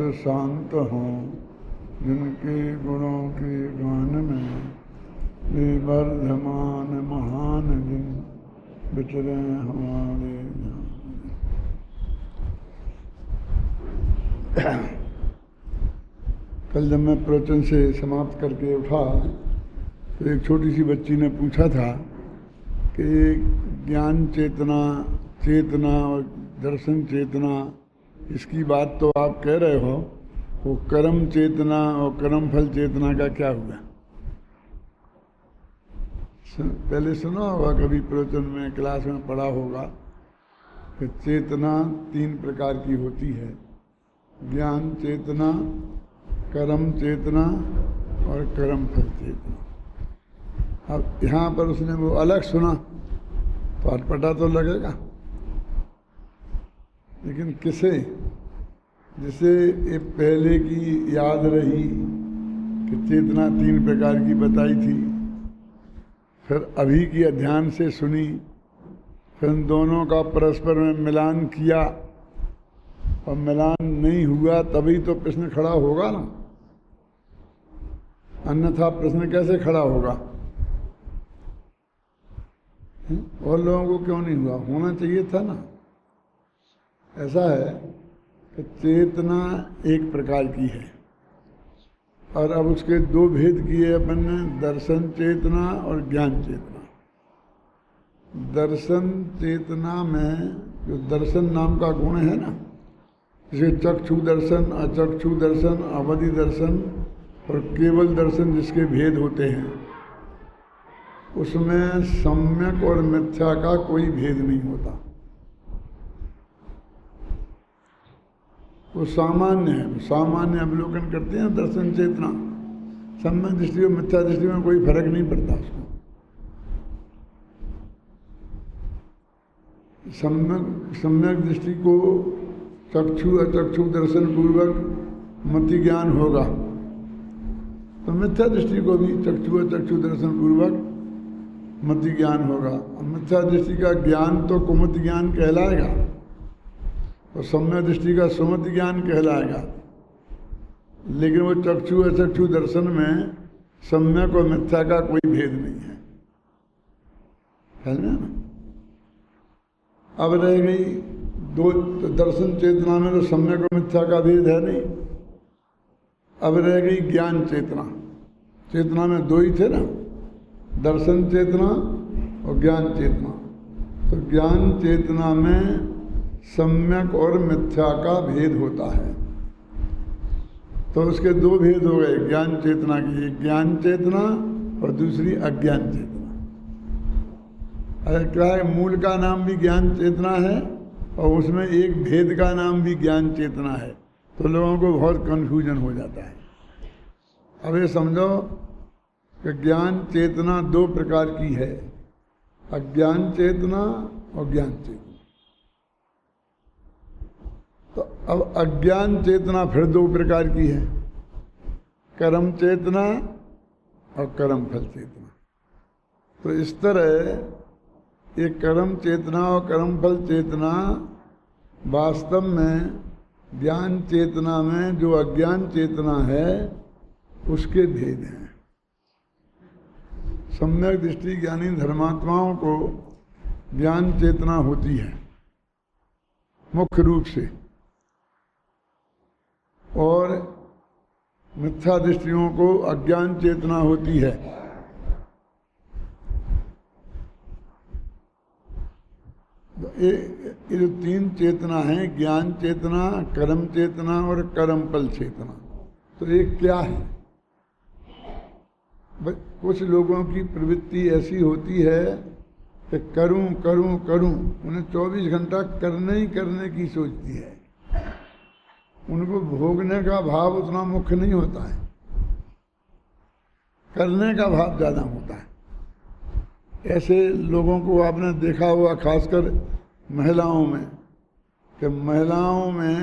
से शांत हों, जिनके गुणों के गान में विवर्धमान महान दिन बिचरे हमारे जान। कल जब मैं प्रवचन से समाप्त करके उठा तो एक छोटी सी बच्ची ने पूछा था कि ज्ञान चेतना चेतना और दर्शन चेतना इसकी बात तो आप कह रहे हो, वो कर्म चेतना और कर्म फल चेतना का क्या हुआ? पहले सुना होगा कभी प्रवचन में, क्लास में पढ़ा होगा कि चेतना तीन प्रकार की होती है, ज्ञान चेतना, कर्म चेतना और कर्म फल चेतना। अब यहाँ पर उसने वो अलग सुना तो अटपटा तो लगेगा, लेकिन किसे जैसे ये पहले की याद रही कि चेतना तीन प्रकार की बताई थी, फिर अभी की अध्ययन से सुनी, फिर उन दोनों का परस्पर में मिलान किया और मिलान नहीं हुआ तभी तो प्रश्न खड़ा होगा ना, अन्यथा प्रश्न कैसे खड़ा होगा? और लोगों को क्यों नहीं हुआ? होना चाहिए था ना। ऐसा है कि चेतना एक प्रकार की है और अब उसके दो भेद किए अपन ने, दर्शन चेतना और ज्ञान चेतना। दर्शन चेतना में जो दर्शन नाम का गुण है ना, जिसे चक्षु दर्शन, अचक्षु दर्शन, अवधि दर्शन और केवल दर्शन जिसके भेद होते हैं, उसमें सम्यक और मिथ्या का कोई भेद नहीं होता, वो सामान्य है। सामान्य अवलोकन करते हैं दर्शन चेतना, सम्यक दृष्टि और मिथ्या दृष्टि में कोई फर्क नहीं पड़ता उसको। सम्यक दृष्टि को चक्षु अचक्षु दर्शन पूर्वक मति ज्ञान होगा तो मिथ्या दृष्टि को भी चक्षु अचक्षु दर्शन पूर्वक मति ज्ञान होगा। मिथ्या दृष्टि का ज्ञान तो कुमति ज्ञान कहलाएगा और सम्यक दृष्टि का सुमति ज्ञान कहलाएगा, लेकिन वो चक्षु अचक्षु दर्शन में सम्यक और मिथ्या का कोई भेद नहीं है, है ना। अब रह गई दो, तो दर्शन चेतना में तो सम्यक और मिथ्या का भेद है नहीं। अब रह गई ज्ञान चेतना, चेतना में दो ही थे ना, दर्शन चेतना और ज्ञान चेतना। तो ज्ञान चेतना में सम्यक और मिथ्या का भेद होता है, तो उसके दो भेद हो गए ज्ञान चेतना की, एक ज्ञान चेतना और दूसरी अज्ञान चेतना। अरे क्या है, मूल का नाम भी ज्ञान चेतना है और उसमें एक भेद का नाम भी ज्ञान चेतना है, तो लोगों को बहुत कन्फ्यूजन हो जाता है। अब ये समझो कि ज्ञान चेतना दो प्रकार की है, अज्ञान चेतना और ज्ञान चेतना। तो अब अज्ञान चेतना फिर दो प्रकार की है, कर्म चेतना और कर्म फल चेतना। तो इस तरह ये कर्म चेतना और कर्म फल चेतना वास्तव में ज्ञान चेतना में जो अज्ञान चेतना है उसके भेद हैं। सम्यक दृष्टि ज्ञानी धर्मात्माओं को ज्ञान चेतना होती है मुख्य रूप से, और मिथ्या दृष्टियों को अज्ञान चेतना होती है। ये जो तीन चेतना है, ज्ञान चेतना, कर्म चेतना और कर्म फल चेतना, तो ये क्या है? कुछ लोगों की प्रवृत्ति ऐसी होती है कि करूं करूं करूं, उन्हें 24 घंटा करने ही करने की सोचती है, उनको भोगने का भाव उतना मुख्य नहीं होता है, करने का भाव ज़्यादा होता है। ऐसे लोगों को आपने देखा हुआ खासकर महिलाओं में, कि महिलाओं में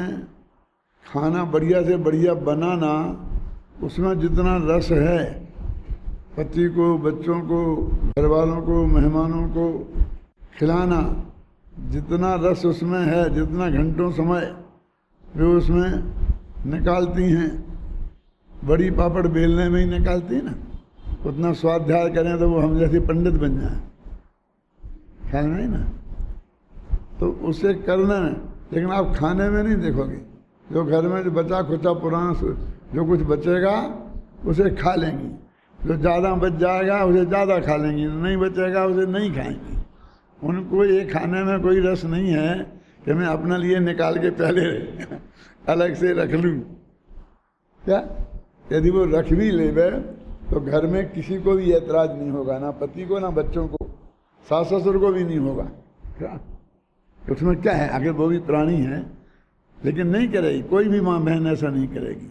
खाना बढ़िया से बढ़िया बनाना, उसमें जितना रस है पति को, बच्चों को, घर वालों को, मेहमानों को खिलाना, जितना रस उसमें है, जितना घंटों समय वे उसमें निकालती हैं, बड़ी पापड़ बेलने में ही निकालती है ना, उतना स्वाध्याय करें तो वो हम जैसे पंडित बन जाए, ख्याल नहीं ना, तो उसे करना है। लेकिन आप खाने में नहीं देखोगे, जो घर में जो बचा खुचा पुराना जो कुछ बचेगा उसे खा लेंगी, जो ज़्यादा बच जाएगा उसे ज़्यादा खा लेंगी, नहीं बचेगा उसे नहीं खाएंगी। उनको ये खाने में कोई रस नहीं है कि मैं अपने लिए निकाल के पहले अलग से रख लूँ। क्या यदि वो रख भी ले तो घर में किसी को भी ऐतराज नहीं होगा, ना पति को ना बच्चों को, सास ससुर को भी नहीं होगा। क्या उसमें क्या है, आखिर वो भी प्राणी है। लेकिन नहीं करेगी, कोई भी माँ बहन ऐसा नहीं करेगी।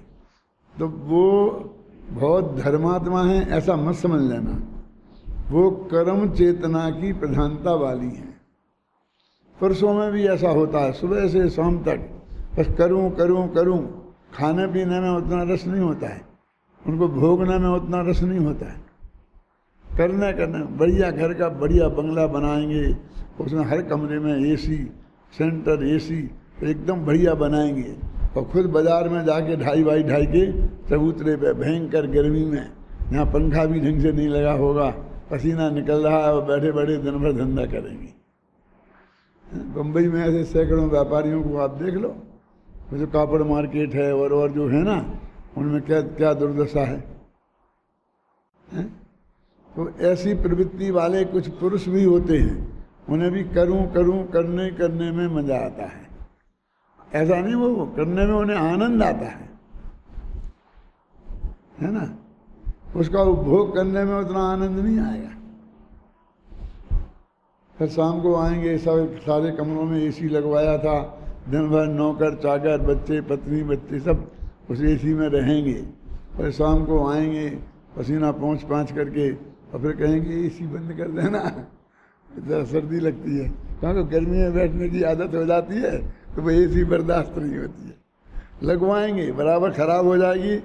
तो वो बहुत धर्मात्मा है ऐसा मत समझ लेना, वो कर्म चेतना की प्रधानता वाली है। परसों में भी ऐसा होता है, सुबह से शाम तक बस करूं करूं करूं, खाने पीने में उतना रस नहीं होता है, उनको भोगने में उतना रस नहीं होता है। करना करना बढ़िया घर का बढ़िया बंगला बनाएंगे, उसमें हर कमरे में एसी सेंटर एसी एकदम बढ़िया बनाएंगे, और खुद बाज़ार में जाके ढाई बाई ढाई के चबूतरे पे भयंकर गर्मी में, यहाँ पंखा भी ढंग से नहीं लगा होगा, पसीना निकल रहा है, और बैठे बैठे दिन भर धंधा करेंगे। बम्बई में ऐसे सैकड़ों व्यापारियों को आप देख लो, जो कापड़ मार्केट है और जो है ना, उनमें क्या क्या दुर्दशा है। तो ऐसी प्रवृत्ति वाले कुछ पुरुष भी होते हैं, उन्हें भी करूं करूं करने में मज़ा आता है। ऐसा नहीं, वो करने में उन्हें आनंद आता है ना, उसका उपभोग करने में उतना आनंद नहीं आएगा। फिर शाम को आएंगे, सब सारे कमरों में एसी लगवाया था, दिन भर नौकर चाकर बच्चे पत्नी बच्चे सब उस एसी में रहेंगे, और शाम को आएंगे पसीना पोंछ करके, और फिर कहेंगे एसी बंद कर देना, जरा सर्दी लगती है। क्योंकि गर्मी में बैठने की आदत हो जाती है तो वो एसी बर्दाश्त नहीं होती है। लगवाएंगे, बराबर ख़राब हो जाएगी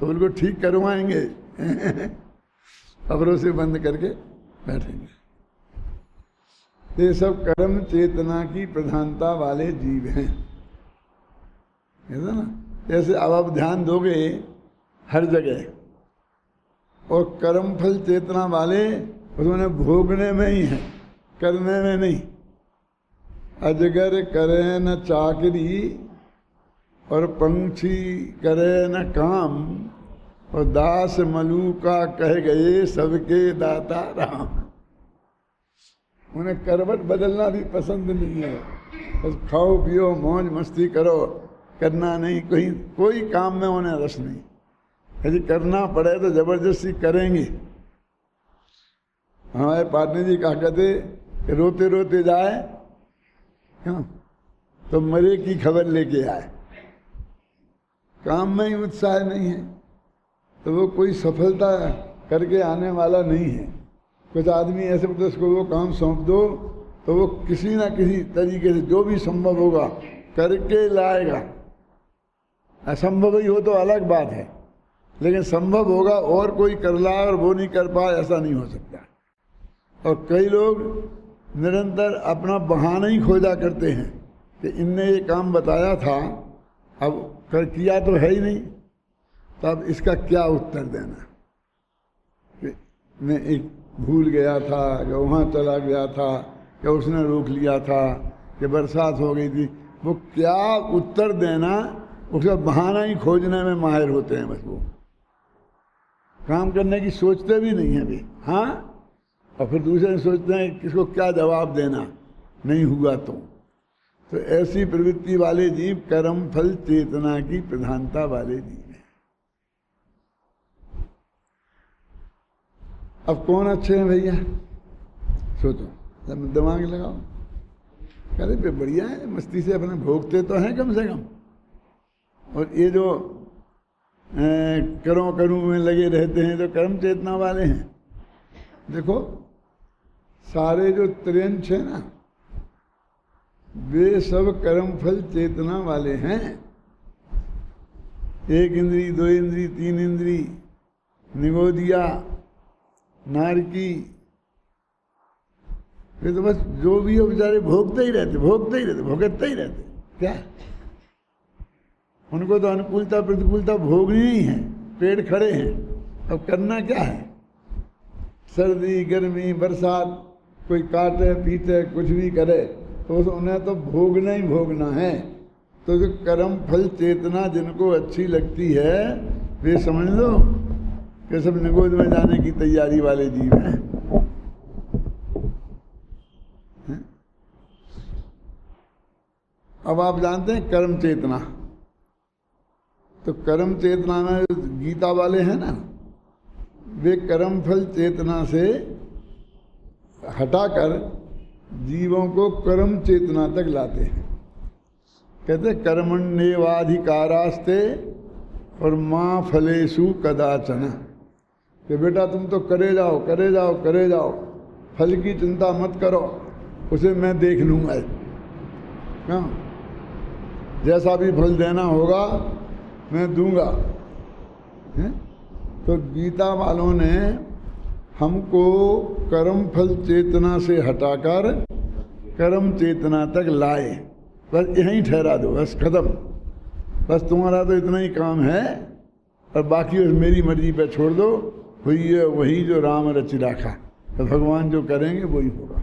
तो उनको ठीक करवाएंगे और उसे बंद करके बैठेंगे। ये सब कर्म चेतना की प्रधानता वाले जीव हैं, ऐसा ना। जैसे अब आप ध्यान दोगे हर जगह, और कर्म फल चेतना वाले उन्होंने भोगने में ही है, करने में नहीं। अजगर करे न चाकरी और पंछी करे न काम, और दास मलूका कह गए सबके दाता राम। उन्हें करवट बदलना भी पसंद नहीं है, बस खाओ पियो मौज मस्ती करो, करना नहीं, कोई काम में उन्हें रस नहीं। यदि करना पड़े तो जबरदस्ती करेंगे। हमारे पाटनी जी कहा कहते रोते रोते जाए क्यों, तो मरे की खबर लेके आए। काम में ही उत्साह नहीं है तो वो कोई सफलता करके आने वाला नहीं है। कुछ आदमी ऐसे बोलते उसको वो काम सौंप दो तो वो किसी ना किसी तरीके से जो भी संभव होगा करके लाएगा। असंभव ही हो तो अलग बात है, लेकिन संभव होगा और कोई कर लाए और वो नहीं कर पाए, ऐसा नहीं हो सकता। और कई लोग निरंतर अपना बहाना ही खोजा करते हैं कि इनने ये काम बताया था, अब कर किया तो है ही नहीं, तो अब इसका क्या उत्तर देना कि मैं एक भूल गया था, कि वहाँ चला गया था, कि उसने रोक लिया था, कि बरसात हो गई थी। वो क्या उत्तर देना, उसका बहाना ही खोजने में माहिर होते हैं। बस वो काम करने की सोचते भी नहीं है भी, हाँ। और फिर दूसरे सोचते हैं किसको क्या जवाब देना, नहीं हुआ तो ऐसी प्रवृत्ति वाले जीव कर्म फल चेतना की प्रधानता वाले जीव हैं। अब कौन अच्छे हैं भैया, सोचो, दिमाग लगाओ। अरे पे बढ़िया है, मस्ती से अपने भोगते तो हैं कम से कम। और ये जो करों करूं में लगे रहते हैं तो कर्म चेतना वाले हैं। देखो सारे जो त्रेंच है ना, वे सब कर्मफल चेतना वाले हैं। एक इंद्री, दो इंद्री, तीन इंद्री, निगोदिया, नारकी, ये तो बस जो भी हो बेचारे भोगते ही रहते, भोगते ही रहते, भोगते ही रहते। क्या उनको तो अनुकूलता प्रतिकूलता भोगनी नहीं है, पेड़ खड़े हैं। अब करना क्या है? सर्दी गर्मी बरसात कोई काटे पीटे कुछ भी करे तो उन्हें तो भोगना ही भोगना है। तो जो कर्म फल चेतना जिनको अच्छी लगती है वे समझ लो कि सब निगोद में जाने की तैयारी वाले जीव हैं। अब आप जानते हैं कर्म चेतना, तो कर्म चेतना में गीता वाले हैं ना, वे कर्म फल चेतना से हटाकर जीवों को कर्म चेतना तक लाते हैं। कहते कर्मण्येवाधिकारास्ते और माँ फलेषु कदाचन, कि बेटा तुम तो करे जाओ करे जाओ करे जाओ, फल की चिंता मत करो, उसे मैं देख लूँगा। क्या जैसा भी फल देना होगा मैं दूंगा। तो गीता वालों ने हमको कर्म फल चेतना से हटाकर कर्म चेतना तक लाए। बस यहीं ठहरा दो, बस खत्म, बस तुम्हारा तो इतना ही काम है और बाकी उस मेरी मर्जी पे छोड़ दो। वही जो राम रचि राखा, तो भगवान जो करेंगे वही होगा,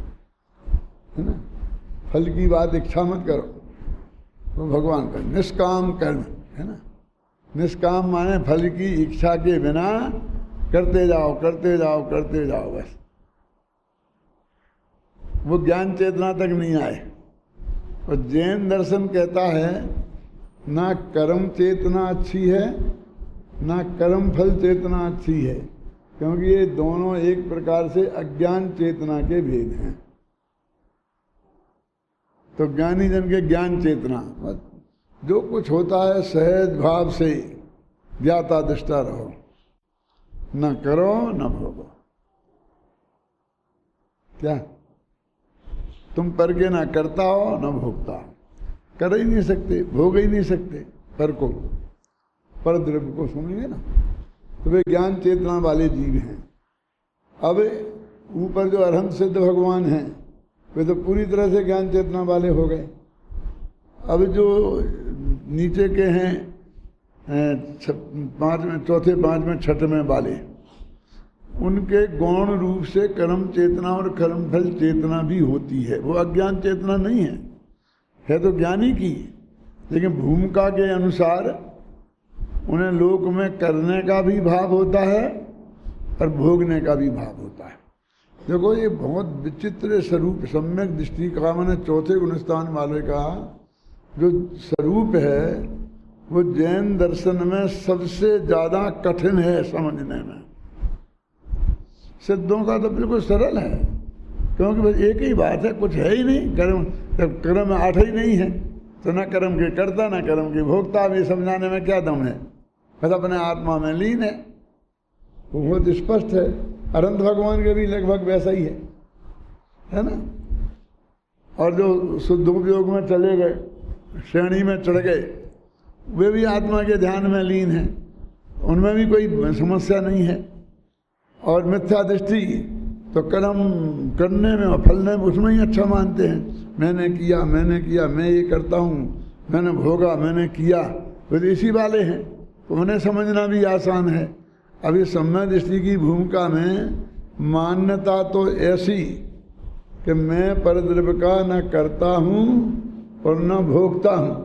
है ना। फल की बात इच्छा मत करो, तो भगवान कर निष्काम कर्म, है ना। निष्काम माने फल की इच्छा के बिना करते जाओ करते जाओ करते जाओ। बस वो ज्ञान चेतना तक नहीं आए। और जैन दर्शन कहता है ना कर्म चेतना अच्छी है ना कर्म फल चेतना अच्छी है, क्योंकि ये दोनों एक प्रकार से अज्ञान चेतना के भेद हैं। तो ज्ञानी जन के ज्ञान चेतना जो कुछ होता है सहज भाव से ज्ञाता दृष्टा रहो, न करो न भोगो। क्या तुम पर के ना करता हो ना भोगता, कर ही नहीं सकते भोग ही नहीं सकते, पर को पर द्रव्य को सुनेंगे ना, तो वे ज्ञान चेतना वाले जीव हैं। अब ऊपर जो अरहंत सिद्ध भगवान हैं वे तो पूरी तरह से ज्ञान चेतना वाले हो गए। अब जो नीचे के हैं चौथे पांचवें छठवें वाले, उनके गौण रूप से कर्म चेतना और कर्म फल चेतना भी होती है। वो अज्ञान चेतना नहीं है, है तो ज्ञानी की, लेकिन भूमिका के अनुसार उन्हें लोक में करने का भी भाव होता है और भोगने का भी भाव होता है। देखो ये बहुत विचित्र स्वरूप सम्यक दृष्टि का मैंने चौथे गुण स्थान वाले का जो स्वरूप है वो जैन दर्शन में सबसे ज़्यादा कठिन है समझने में। सिद्धों का तो बिल्कुल सरल है, क्योंकि बस एक ही बात है, कुछ है ही नहीं, कर्म जब कर्म आठ ही नहीं है तो ना कर्म के करता ना कर्म के भोगता। अब ये समझाने में क्या दम है, बस अपने आत्मा में लीन है। वो बहुत स्पष्ट है, अनंत भगवान के भी लगभग वैसा ही है ना। और जो शुद्ध उपयोग में चले गए श्रेणी में चढ़ गए वे भी आत्मा के ध्यान में लीन हैं, उनमें भी कोई समस्या नहीं है। और मिथ्या दृष्टि तो कर्म करने में और फलने में उसमें ही अच्छा मानते हैं, मैंने किया मैं ये करता हूँ, मैंने भोगा मैंने किया, तो इसी वाले हैं, तो उन्हें समझना भी आसान है। अब इस सम्यक दृष्टि की भूमिका में मान्यता तो ऐसी कि मैं परद्रव्य का न करता हूँ और न भोगता हूँ,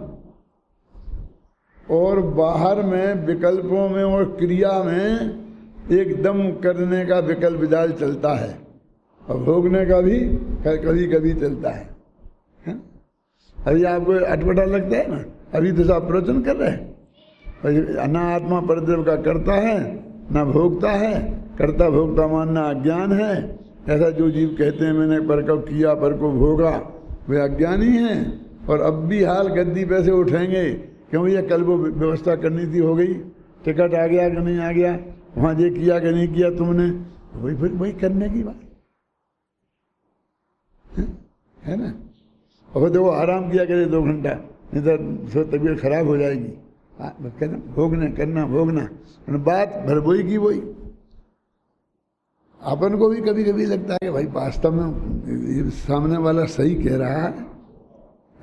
और बाहर में विकल्पों में और क्रिया में एकदम करने का विकल्प जाल चलता है और भोगने का भी कभी कभी चलता है। अभी आपको अटपटा लगता है ना, अभी तो आप प्रवचन कर रहे हैं, ना आत्मा परद्रव्य का करता है ना भोगता है, कर्ता भोगता मानना अज्ञान है। ऐसा जो जीव कहते हैं मैंने पर को किया पर को भोगा वे अज्ञानी हैं, और अब भी हाल गद्दी पैसे उठेंगे क्योंकि यह कल वो व्यवस्था करनी थी, हो गई, टिकट आ गया कि नहीं आ गया, वहाँ ये किया कि नहीं किया तुमने, वही फिर वही करने की बात है ना। और देखो आराम किया करे 2 घंटा, नहीं तो तबीयत खराब हो जाएगी। कहना भोगना करना भोगना, बात भर वही की वही। अपन को भी कभी कभी लगता है कि भाई वास्तव में सामने वाला सही कह रहा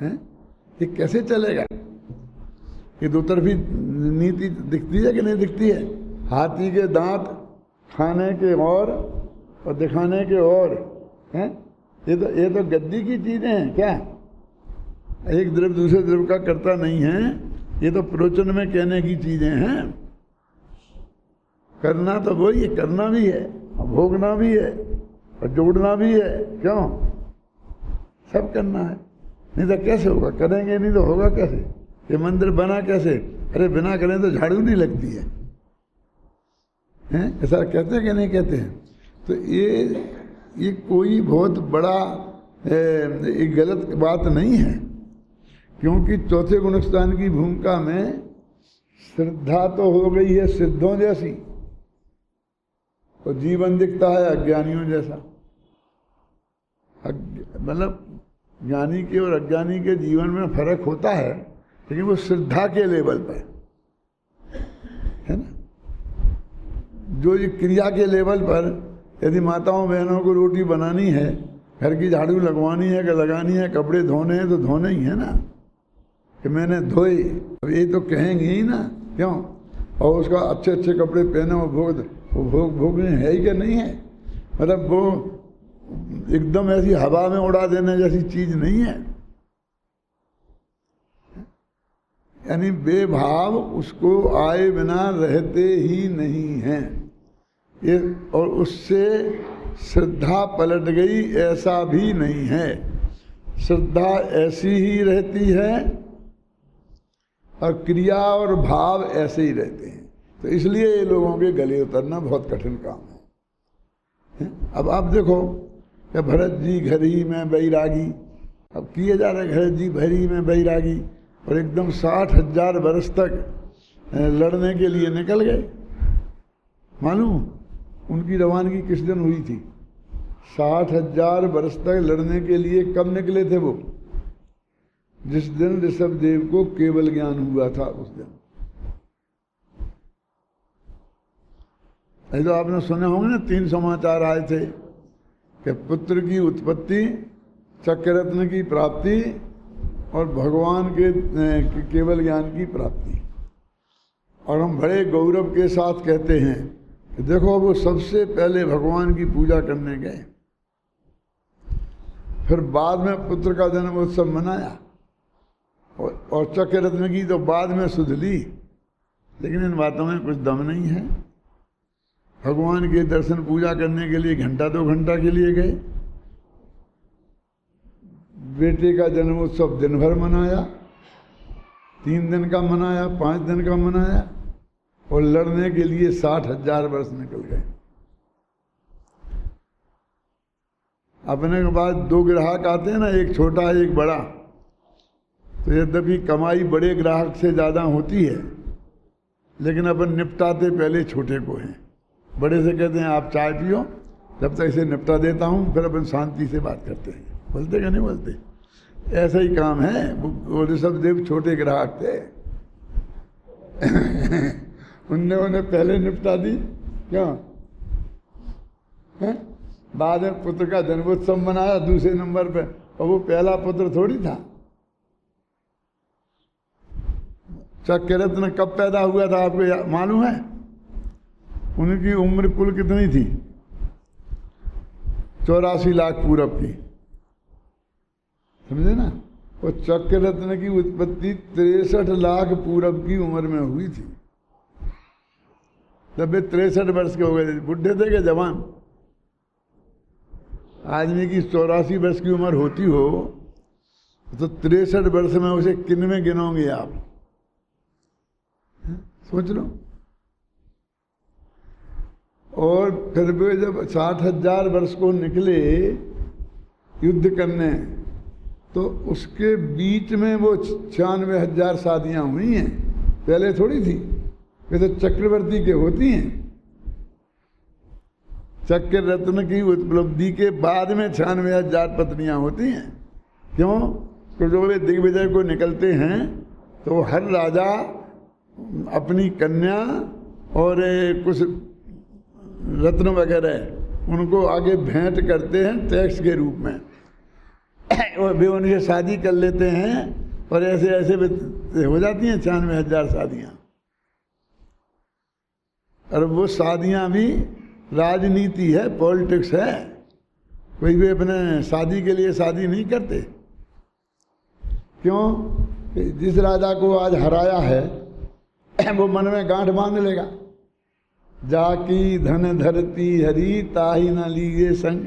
है, ये कैसे चलेगा। ये दो तरफी नीति दिखती है कि नहीं दिखती है? हाथी के दांत खाने के और दिखाने के और हैं, ये तो गद्दी की चीज़ें हैं। क्या एक द्रव्य दूसरे द्रव्य का कर्ता नहीं है, ये तो प्रवचन में कहने की चीज़ें हैं। करना तो वही है, करना भी है, भोगना भी है और जोड़ना भी है। क्यों सब करना है? नहीं तो कैसे होगा? करेंगे नहीं तो होगा कैसे? ये मंदिर बना कैसे? अरे बिना करें तो झाड़ू नहीं लगती है, हैं? ऐसा कहते हैं कि नहीं कहते हैं? तो ये कोई बहुत बड़ा एक गलत बात नहीं है, क्योंकि चौथे गुण स्थान की भूमिका में श्रद्धा तो हो गई है सिद्धों जैसी, और तो जीवन दिखता है अज्ञानियों जैसा। मतलब ज्ञानी के और अज्ञानी के जीवन में फर्क होता है, लेकिन वो श्रद्धा के लेवल पर है ना। जो ये क्रिया के लेवल पर, यदि माताओं बहनों को रोटी बनानी है, घर की झाड़ू लगवानी है कि लगानी है, कपड़े धोने हैं तो धोने ही है ना, कि मैंने धोए, अब ये तो कहेंगे ही ना, क्यों? और उसका अच्छे अच्छे कपड़े पहने, वो भोगने है ही कि नहीं है? मतलब वो एकदम ऐसी हवा में उड़ा देने जैसी चीज नहीं है। यानी बेभाव उसको आए बिना रहते ही नहीं हैं ये, और उससे श्रद्धा पलट गई ऐसा भी नहीं है। श्रद्धा ऐसी ही रहती है और क्रिया और भाव ऐसे ही रहते हैं। तो इसलिए ये लोगों के गले उतरना बहुत कठिन काम है। अब आप देखो कि भरत जी घर ही में बैरागी, अब किए जा रहे भरत जी घर ही में बैरागी, और एकदम 60,000 वर्ष तक लड़ने के लिए निकल गए। मालूम उनकी रवानगी किस दिन हुई थी? 60,000 वर्ष तक लड़ने के लिए कब निकले थे वो? जिस दिन ऋषभ देव को केवल ज्ञान हुआ था उस दिन। ऐसा आपने सुने होंगे ना, 3 समाचार आए थे कि पुत्र की उत्पत्ति, चक्ररत्न की प्राप्ति और भगवान के केवल ज्ञान की प्राप्ति। और हम बड़े गौरव के साथ कहते हैं कि देखो वो सबसे पहले भगवान की पूजा करने गए, फिर बाद में पुत्र का जन्म उत्सव मनाया, और चक्ररत्न की तो बाद में सुध ली। लेकिन इन बातों में कुछ दम नहीं है। भगवान के दर्शन पूजा करने के लिए घंटा 2 घंटा के लिए गए, बेटे का जन्मोत्सव दिन भर मनाया, 3 दिन का मनाया, 5 दिन का मनाया, और लड़ने के लिए 60,000 वर्ष निकल गए। अपने के बाद 2 ग्राहक आते हैं ना, एक छोटा एक बड़ा, तो यद्यपि कमाई बड़े ग्राहक से ज़्यादा होती है, लेकिन अपन निपटाते पहले छोटे को हैं। बड़े से कहते हैं आप चाय पियो, जब तक इसे निपटा देता हूँ, फिर अपन शांति से बात करते हैं। बोलते क्या नहीं बोलते? ऐसा ही काम है। वो ऋषभ देव छोटे ग्राहक थे उन्हें पहले निपटा दी। क्यों? बाद में पुत्र का जन्मोत्सव मनाया दूसरे नंबर पे, और वो पहला पुत्र थोड़ी था। चक्ररत्न कब पैदा हुआ था आपको मालूम है? उनकी उम्र कुल कितनी थी? 84 लाख पूरब की, समझे ना। और चक्ररत्न की उत्पत्ति 63 लाख पूरब की उम्र में हुई थी। तब वे 63 वर्ष के हो गए थे। बुढ़े थे के जवान? आदमी की 84 वर्ष की उम्र होती हो तो 63 वर्ष में उसे किन में गिनोगे आप? सोच लो। और फिर वे जब 60,000 वर्ष को निकले युद्ध करने, तो उसके बीच में वो 96,000 शादियाँ हुई हैं, पहले थोड़ी थी। वे तो चक्रवर्ती के होती हैं। चक्ररत्न की उपलब्धि के बाद में 96,000 पत्नियाँ होती हैं। क्यों? तो जो वे दिग्विजय को निकलते हैं तो हर राजा अपनी कन्या और कुछ रत्न वगैरह उनको आगे भेंट करते हैं टैक्स के रूप में, और वे उनसे शादी कर लेते हैं। और ऐसे ऐसे हो जाती हैं 96,000 शादियाँ। और वो शादियाँ भी राजनीति है, पॉलिटिक्स है, कोई भी अपने शादी के लिए शादी नहीं करते। क्यों? जिस राजा को आज हराया है वो मन में गांठ बांध लेगा, जाकी धन धरती हरी ताही न लीजे संग।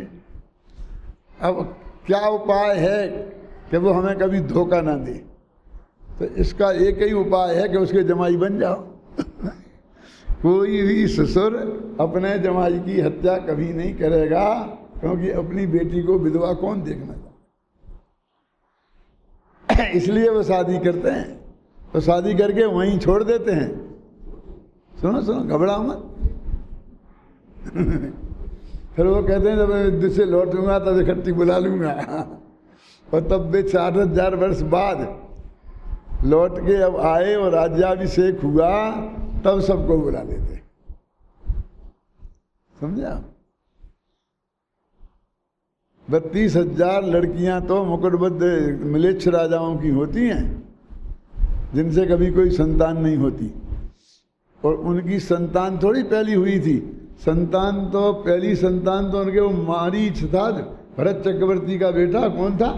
अब क्या उपाय है कि वो हमें कभी धोखा ना दे? तो इसका एक ही उपाय है कि उसके जमाई बन जाओ। कोई भी ससुर अपने जमाई की हत्या कभी नहीं करेगा, क्योंकि अपनी बेटी को विधवा कौन देखना चाहता, इसलिए वो शादी करते हैं। तो शादी करके वहीं छोड़ देते हैं। सुनो सुनो, घबराओ मत। फिर वो कहते हैं जब जिससे लौटूंगा तब इकट्ठी बुला लूंगा, और तब वे 4,000 वर्ष बाद लौट के अब आए और राज्याभिषेक हुआ, तब सबको बुला लेते। समझा? 32,000 लड़कियां तो मुकुटबद्ध म्लेच्छ राजाओं की होती हैं, जिनसे कभी कोई संतान नहीं होती। और उनकी संतान थोड़ी पहली हुई थी, संतान तो पहली संतान तो उनके वो मारीच था, भरत चक्रवर्ती का बेटा। कौन था?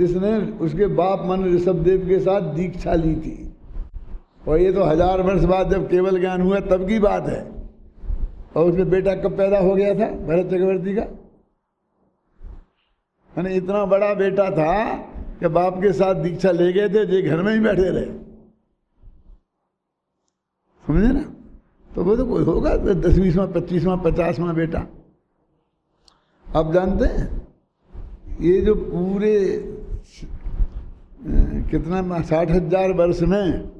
जिसने उसके बाप मन ऋषभदेव के साथ दीक्षा ली थी। और ये तो 1,000 वर्ष बाद जब केवल ज्ञान हुआ तब की बात है। और उसमें बेटा कब पैदा हो गया था भरत चक्रवर्ती का? मैंने इतना बड़ा बेटा था कि बाप के साथ दीक्षा ले गए थे, जो घर में ही बैठे रहे। समझे ना? तो वो तो कोई होगा 10वां 25वां 50वां बेटा। आप जानते हैं ये जो पूरे कितना 60,000 वर्ष में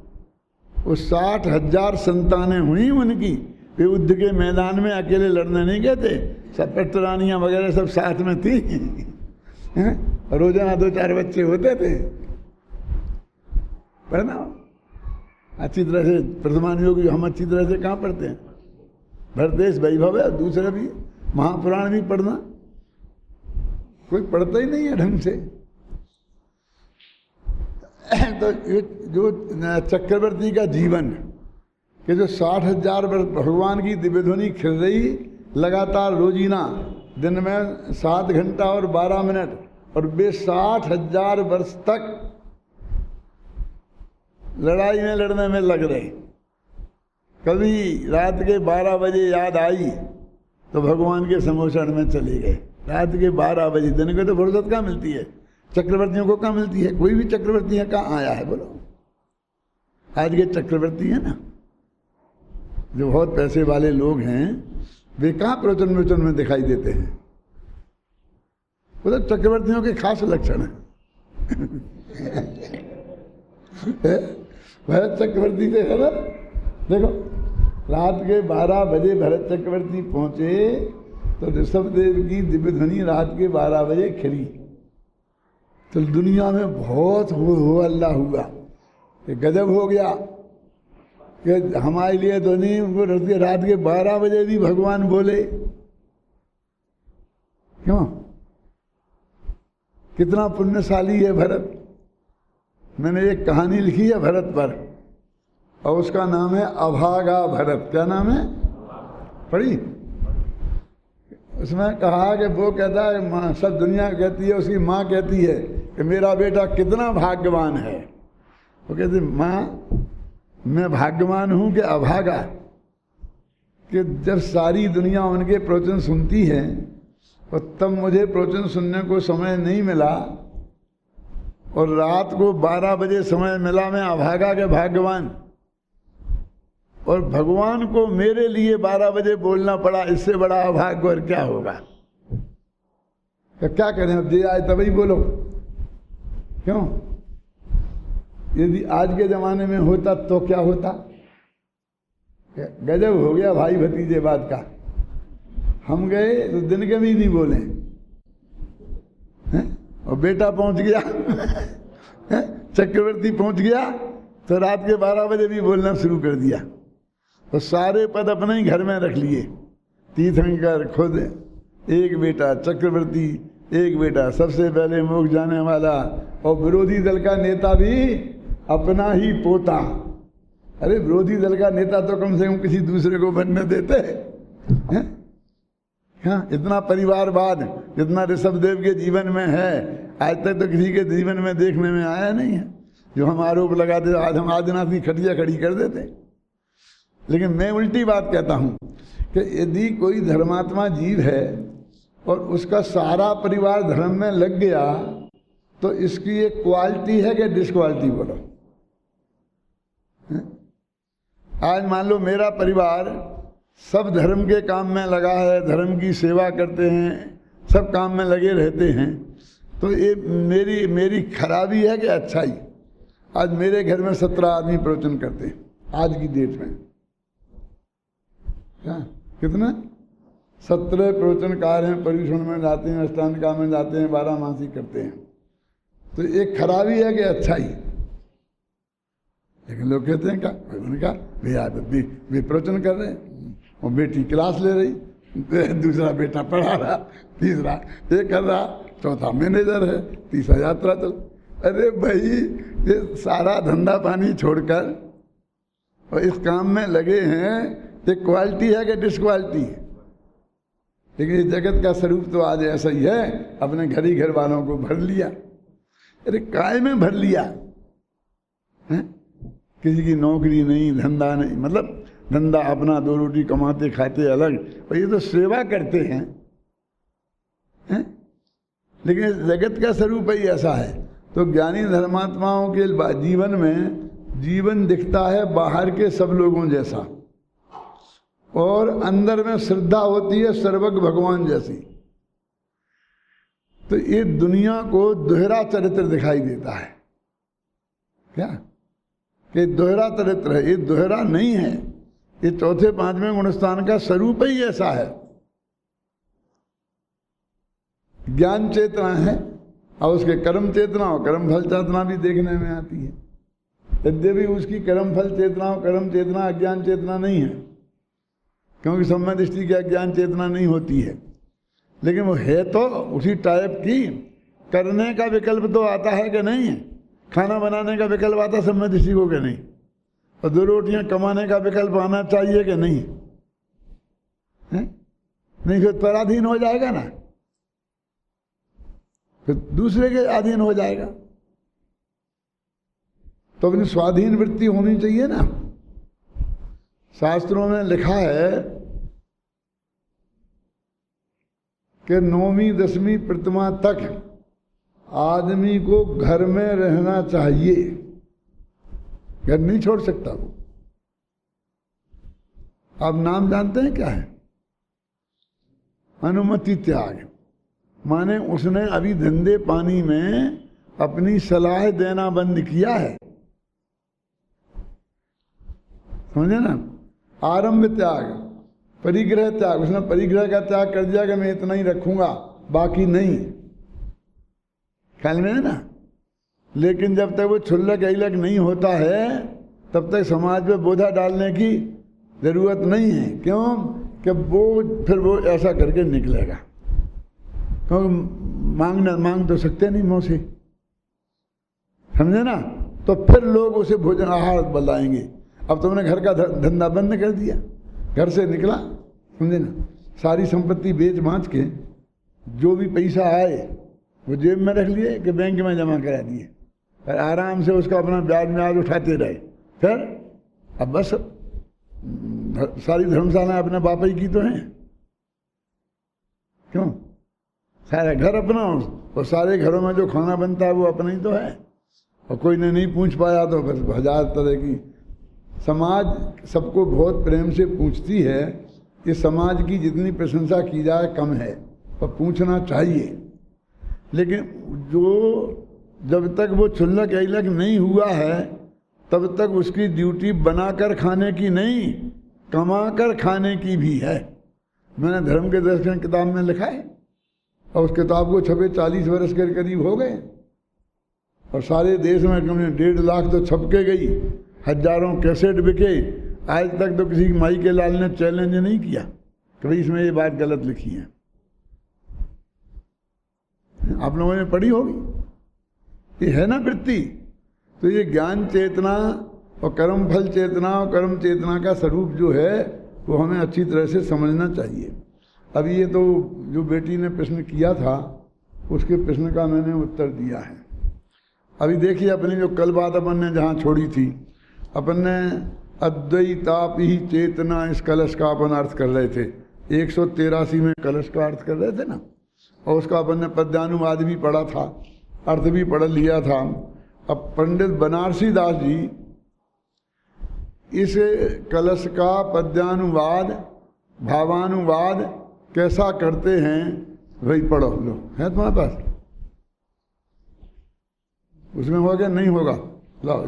वो 60,000 संतानें हुई उनकी। वे युद्ध के मैदान में अकेले लड़ने नहीं गए थे, सब पटरानियाँ वगैरह सब साथ में थी। रोजाना 2-4 बच्चे होते थे, पर ना अच्छी तरह से प्रथमान योग जो हम अच्छी तरह से कहाँ पढ़ते हैं। भरदेश वैभव है, दूसरा भी महापुराण भी पढ़ना कोई पढ़ता ही नहीं है ढंग से। तो जो चक्रवर्ती का जीवन कि जो 60,000 वर्ष भगवान की दिव्य ध्वनि खिल रही लगातार रोजीना दिन में 7 घंटा और 12 मिनट, और वे 60,000 वर्ष तक लड़ाई में लड़ने में लग रहे। कभी रात के 12 बजे याद आई तो भगवान के समोषण में चले गए। रात के 12 बजे दिन को तो फुर्सत कहाँ मिलती है? चक्रवर्तियों को कहाँ मिलती है? कोई भी चक्रवर्ती है कहाँ आया है? बोलो, आज के चक्रवर्ती है ना जो बहुत पैसे वाले लोग हैं, वे कहाँ प्रवचन वचन में दिखाई देते हैं? वो तो चक्रवर्तियों के खास लक्षण हैं। भरत चक्रवर्ती से है ना? देखो, रात के 12 बजे भरत चक्रवर्ती पहुंचे तो ऋषभदेव की दिव्य ध्वनि रात के 12 बजे खिली। तो दुनिया में बहुत हो हल्ला हुआ, गजब हो गया कि हमारे लिए तो नहीं, उनको रात के 12 बजे भी भगवान बोले। क्यों? कितना पुण्यशाली है भरत। मैंने एक कहानी लिखी है भरत पर, और उसका नाम है अभागा भरत। क्या नाम है? पढ़ी? उसमें कहा कि वो कहता है, माँ, सब दुनिया कहती है, उसकी माँ कहती है कि मेरा बेटा कितना भाग्यवान है। वो कहती, माँ मैं भाग्यवान हूँ कि अभागा, कि जब सारी दुनिया उनके प्रवचन सुनती है और तब मुझे प्रवचन सुनने को समय नहीं मिला, और रात को 12 बजे समय मिला। मैं अभागा के भाग्यवान, और भगवान को मेरे लिए 12 बजे बोलना पड़ा। इससे बड़ा अभाग्य और क्या होगा? तो क्या करें, अब जे आए तभी बोलो। क्यों? यदि आज के जमाने में होता तो क्या होता? गजब हो गया भाई भतीजेवाद का। हम गए तो दिन के भी नहीं बोले, हैं? और बेटा पहुंच गया, चक्रवर्ती पहुंच गया तो रात के 12 बजे भी बोलना शुरू कर दिया। तो सारे पद अपने ही घर में रख लिए। तीर्थंकर खुद, एक बेटा चक्रवर्ती, एक बेटा सबसे पहले मोक्ष जाने वाला, और विरोधी दल का नेता भी अपना ही पोता। अरे विरोधी दल का नेता तो कम से कम किसी दूसरे को बनने देते हैं। हाँ, इतना परिवारवाद जितना ऋषभ देव के जीवन में है आज तक तो किसी के जीवन में देखने में आया नहीं है। जो हम आरोप लगाते आज हम आदिनाथ की खटिया खड़ी कर देते। लेकिन मैं उल्टी बात कहता हूँ कि यदि कोई धर्मात्मा जीव है और उसका सारा परिवार धर्म में लग गया तो इसकी एक क्वालिटी है कि डिसक्वालिटी बोलो। आज मान लो मेरा परिवार सब धर्म के काम में लगा है, धर्म की सेवा करते हैं, सब काम में लगे रहते हैं, तो ये मेरी खराबी है कि अच्छाई? आज मेरे घर में 17 आदमी प्रवचन करते हैं आज की डेट में। क्या कितना 17 प्रवचनकार हैं, परिश्रम में जाते हैं, अष्टांग काम में जाते हैं, 12 मासी करते हैं, तो एक खराबी है कि अच्छाई? लेकिन लोग कहते हैं क्या, उन्होंने कहा भैया वे प्रवचन कर रहे हैं और बेटी क्लास ले रही, दूसरा बेटा पढ़ा रहा, तीसरा ये कर रहा, चौथा मैनेजर है, तीसरा यात्रा चल। अरे भाई ये सारा धंधा पानी छोड़कर और इस काम में लगे हैं, ये क्वालिटी है कि डिसक्वालिटी है? लेकिन इस जगत का स्वरूप तो आज ऐसा ही है, अपने घर ही घर वालों को भर लिया। अरे काय में भर लिया है? किसी की नौकरी नहीं, धंधा नहीं, मतलब धंधा अपना, 2 रोटी कमाते खाते अलग, और ये तो सेवा करते हैं है? लेकिन जगत का स्वरूप ही ऐसा है। तो ज्ञानी धर्मात्माओं के जीवन में जीवन दिखता है बाहर के सब लोगों जैसा, और अंदर में श्रद्धा होती है सर्वज्ञ भगवान जैसी। तो ये दुनिया को दोहरा चरित्र दिखाई देता है। क्या कि दोहरा चरित्र है? ये दोहरा नहीं है, ये 4th-5वें गुणस्थान का स्वरूप ही ऐसा है। ज्ञान चेतना है और उसके कर्म चेतना और कर्म फल चेतना भी देखने में आती है। यद्यपि उसकी कर्म फल चेतना और कर्म चेतना अज्ञान चेतना नहीं है, क्योंकि सम्यक दृष्टि की अज्ञान चेतना नहीं होती है, लेकिन वो है तो उसी टाइप की। करने का विकल्प तो आता है कि नहीं है? खाना बनाने का विकल्प आता है सम्यक दृष्टि को कि नहीं? और 2 रोटियां कमाने का विकल्प आना चाहिए कि नहीं है? नहीं, फिर पराधीन हो जाएगा ना, फिर दूसरे के अधीन हो जाएगा। तो अपनी स्वाधीन वृत्ति होनी चाहिए ना। शास्त्रों में लिखा है कि 9वीं 10वीं प्रतिमा तक आदमी को घर में रहना चाहिए, घर नहीं छोड़ सकता वो। आप नाम जानते हैं क्या है? अनुमति त्याग। माने उसने अभी धंधे पानी में अपनी सलाह देना बंद किया है, समझे ना? आरंभ त्याग, परिग्रह त्याग। उसने परिग्रह का त्याग कर दिया कि मैं इतना ही रखूंगा बाकी नहीं, ख्याल में है ना। लेकिन जब तक वो छुल्लक अलग नहीं होता है तब तक समाज पे बोझा डालने की जरूरत नहीं है। क्यों कि वो फिर वो ऐसा करके निकलेगा, क्योंकि मांग तो सकते नहीं मुँह से, समझे ना। तो फिर लोग उसे भोजन आहार बताएंगे, अब तुमने घर का धंधा बंद कर दिया, घर से निकला, समझे ना, सारी संपत्ति बेच बाँच के जो भी पैसा आए वो जेब में रख लिए कि बैंक में जमा करा दिए, फिर आराम से उसका अपना ब्याज म्याज उठाते रहे। फिर अब बस सारी धर्मशाला अपने बाप ही की तो हैं, क्यों? सारा घर अपना, और सारे घरों में जो खाना बनता है वो अपना ही तो है। और कोई ने नहीं पूछ पाया तो बस 1000 तरह की। समाज सबको बहुत प्रेम से पूछती है, ये समाज की जितनी प्रशंसा की जाए कम है, पर पूछना चाहिए। लेकिन जो जब तक वो छुल्लक अलग नहीं हुआ है तब तक उसकी ड्यूटी बनाकर खाने की नहीं, कमाकर खाने की भी है। मैंने धर्म के दर्शन किताब में लिखा है, और उस किताब को छपे 40 वर्ष के करीब हो गए, और सारे देश में कम से 1.5 लाख तो छप के गई, हजारों कैसेट बिके। आज तक तो किसी माई के लाल ने चैलेंज नहीं किया कि भाई इसमें ये बात गलत लिखी है। आप लोगों ने पढ़ी होगी, ये है ना वृत्ति। तो ये ज्ञान चेतना और कर्म फल चेतना और कर्म चेतना का स्वरूप जो है वो हमें अच्छी तरह से समझना चाहिए। अब ये तो जो बेटी ने प्रश्न किया था उसके प्रश्न का मैंने उत्तर दिया है। अभी देखिए अपने जो कल बात अपन ने जहाँ छोड़ी थी, अपन ने अद्वैताप ही चेतना इस कलश का अपन अर्थ कर रहे थे। 183 में कलश का अर्थ कर रहे थे ना, और उसका अपन ने पद्यानुवाद भी पढ़ा था, अर्थ भी पढ़ लिया था। अब पंडित बनारसी दास जी इस कलश का पद्यानुवाद भावानुवाद कैसा करते हैं वही पढ़ो। लो है तुम्हारे पास, उसमें होगा क्या नहीं होगा, लाओ।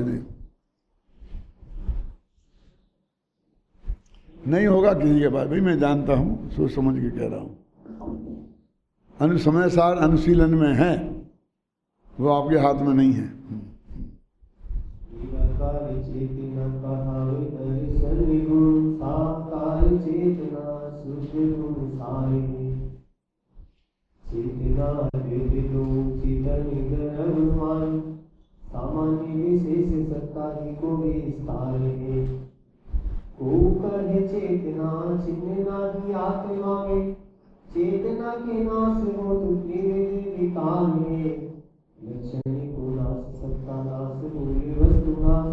नहीं होगा किसी के पास भाई, मैं जानता हूँ, सोच समझ के कह रहा हूँ। अनुसमयसार अनुशीलन में है, वो आपके हाथ में नहीं है। चेतना चिन्ना ही आत्मा में चेतना के नाश हो तुझे विकाल में लक्षण को नाश सत्ता नाश पूरी वस्तु नाश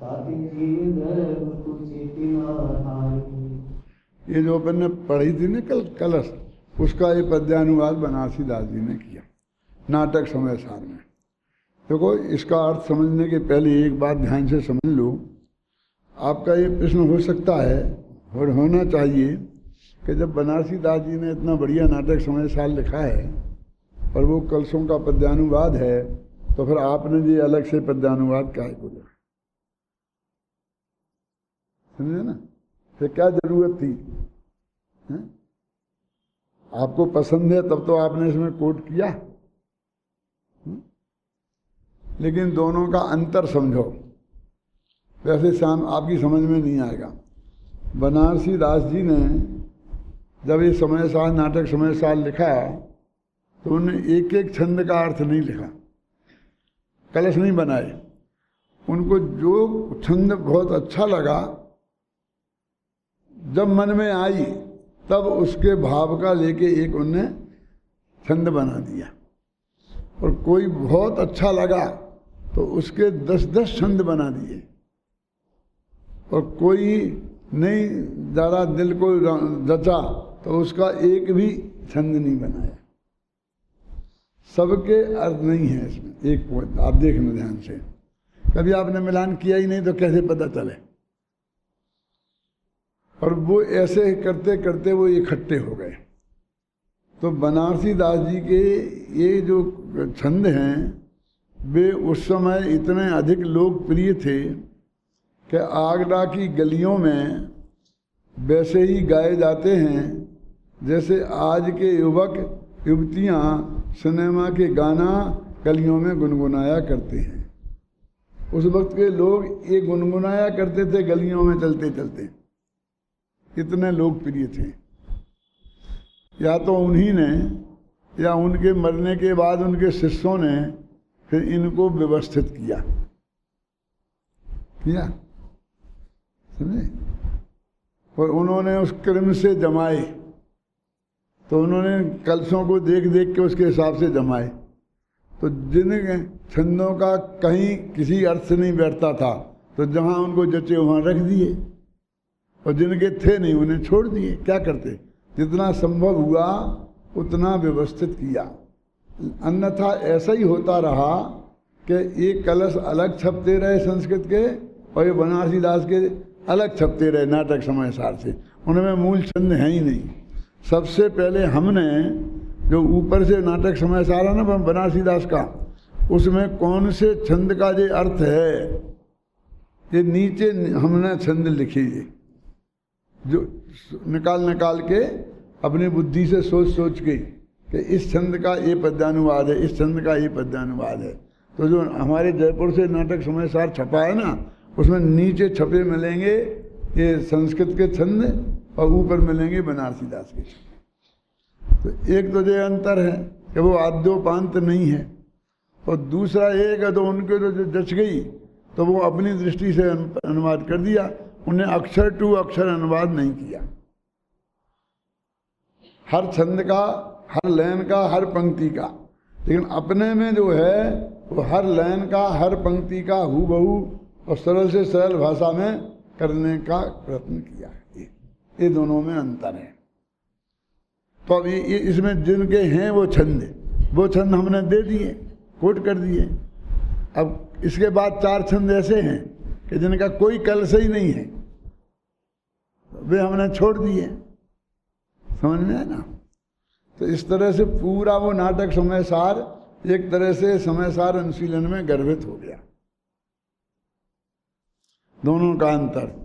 ताते जीव गर्भ को चेतना हाय। ये जो अपन ने पढ़ी थी ना कल कलश, उसका ये पद्यानुवाद बनारसी दास जी ने किया नाटक समयसार में। देखो इसका अर्थ समझने के पहले एक बात ध्यान से समझ लो। आपका ये प्रश्न हो सकता है और होना चाहिए कि जब बनारसी दास जी ने इतना बढ़िया नाटक समयसार लिखा है और वो कलशों का पद्यानुवाद है, तो फिर आपने ये अलग से पद्यानुवाद काहे को लिखा, समझे ना, फिर क्या जरूरत थी है? आपको पसंद है तब तो आपने इसमें कोट किया है? लेकिन दोनों का अंतर समझो, वैसे शाम आपकी समझ में नहीं आएगा। बनारसी दास जी ने जब ये समयसार नाटक समयसार लिखा तो उन्होंने एक एक छंद का अर्थ नहीं लिखा, कलश नहीं बनाए। उनको जो छंद बहुत अच्छा लगा, जब मन में आई तब उसके भाव का लेके एक उनने छंद बना दिया, और कोई बहुत अच्छा लगा तो उसके 10-10 छंद बना दिए, और कोई नहीं ज़्यादा दिल को जचा तो उसका एक भी छंद नहीं बनाया। सबके अर्थ नहीं है इसमें, एक पॉइंट आप देखना ध्यान से। कभी आपने मिलान किया ही नहीं तो कैसे पता चले। और वो ऐसे करते करते वो इकट्ठे हो गए। तो बनारसी दास जी के ये जो छंद हैं वे उस समय इतने अधिक लोकप्रिय थे कि आगरा की गलियों में वैसे ही गाए जाते हैं जैसे आज के युवक युवतियां सिनेमा के गाना गलियों में गुनगुनाया करते हैं। उस वक्त के लोग ये गुनगुनाया करते थे गलियों में चलते चलते, इतने लोकप्रिय थे। या तो उन्हीं ने या उनके मरने के बाद उनके शिष्यों ने फिर इनको व्यवस्थित किया समझे, और उन्होंने उस क्रम से जमाए। तो उन्होंने कलशों को देख देख के उसके हिसाब से जमाए। तो जिन छंदों का कहीं किसी अर्थ से नहीं बैठता था तो जहाँ उनको जचे वहाँ रख दिए, और जिनके थे नहीं उन्हें छोड़ दिए। क्या करते, जितना संभव हुआ उतना व्यवस्थित किया, अन्यथा ऐसा ही होता रहा कि ये कलश अलग छपते रहे संस्कृत के और ये बनारसी दास के अलग छपते रहे नाटक समयसार से। उनमें मूल छंद है ही नहीं। सबसे पहले हमने जो ऊपर से नाटक समयसार है ना बनारसी दास का, उसमें कौन से छंद का ये अर्थ है ये नीचे हमने छंद लिखे, ये जो निकाल निकाल के अपनी बुद्धि से सोच सोच के कि इस छंद का ये पद्यानुवाद है, इस छंद का ये पद्यानुवाद है। तो जो हमारे जयपुर से नाटक समयसार छपा है ना, उसमें नीचे छपे मिलेंगे ये संस्कृत के छंद और ऊपर मिलेंगे बनारसी दास के छंद। तो एक तो ये अंतर है। कि वो आद्योपांत नहीं है। और दूसरा ये कि तो उनके तो जो जच गई तो वो अपनी दृष्टि से अनुवाद कर दिया, उन्हें अक्षर टू अक्षर अनुवाद नहीं किया। हर छंद का, हर लयन का, हर पंक्ति का, लेकिन अपने में जो है वो हर लयन का, हर पंक्ति का हूबहू और सरल से सरल भाषा में करने का प्रयत्न किया है। ये दोनों में अंतर है। तो अब ये इसमें जिनके हैं वो छंद हमने दे दिए, कोट कर दिए। अब इसके बाद चार छंद ऐसे हैं कि जिनका कोई कल से ही नहीं है, वे हमने छोड़ दिए। समझ में है ना? तो इस तरह से पूरा वो नाटक समयसार, एक तरह से समयसार अनुशीलन में गर्भित हो गया, दोनों का अंतर।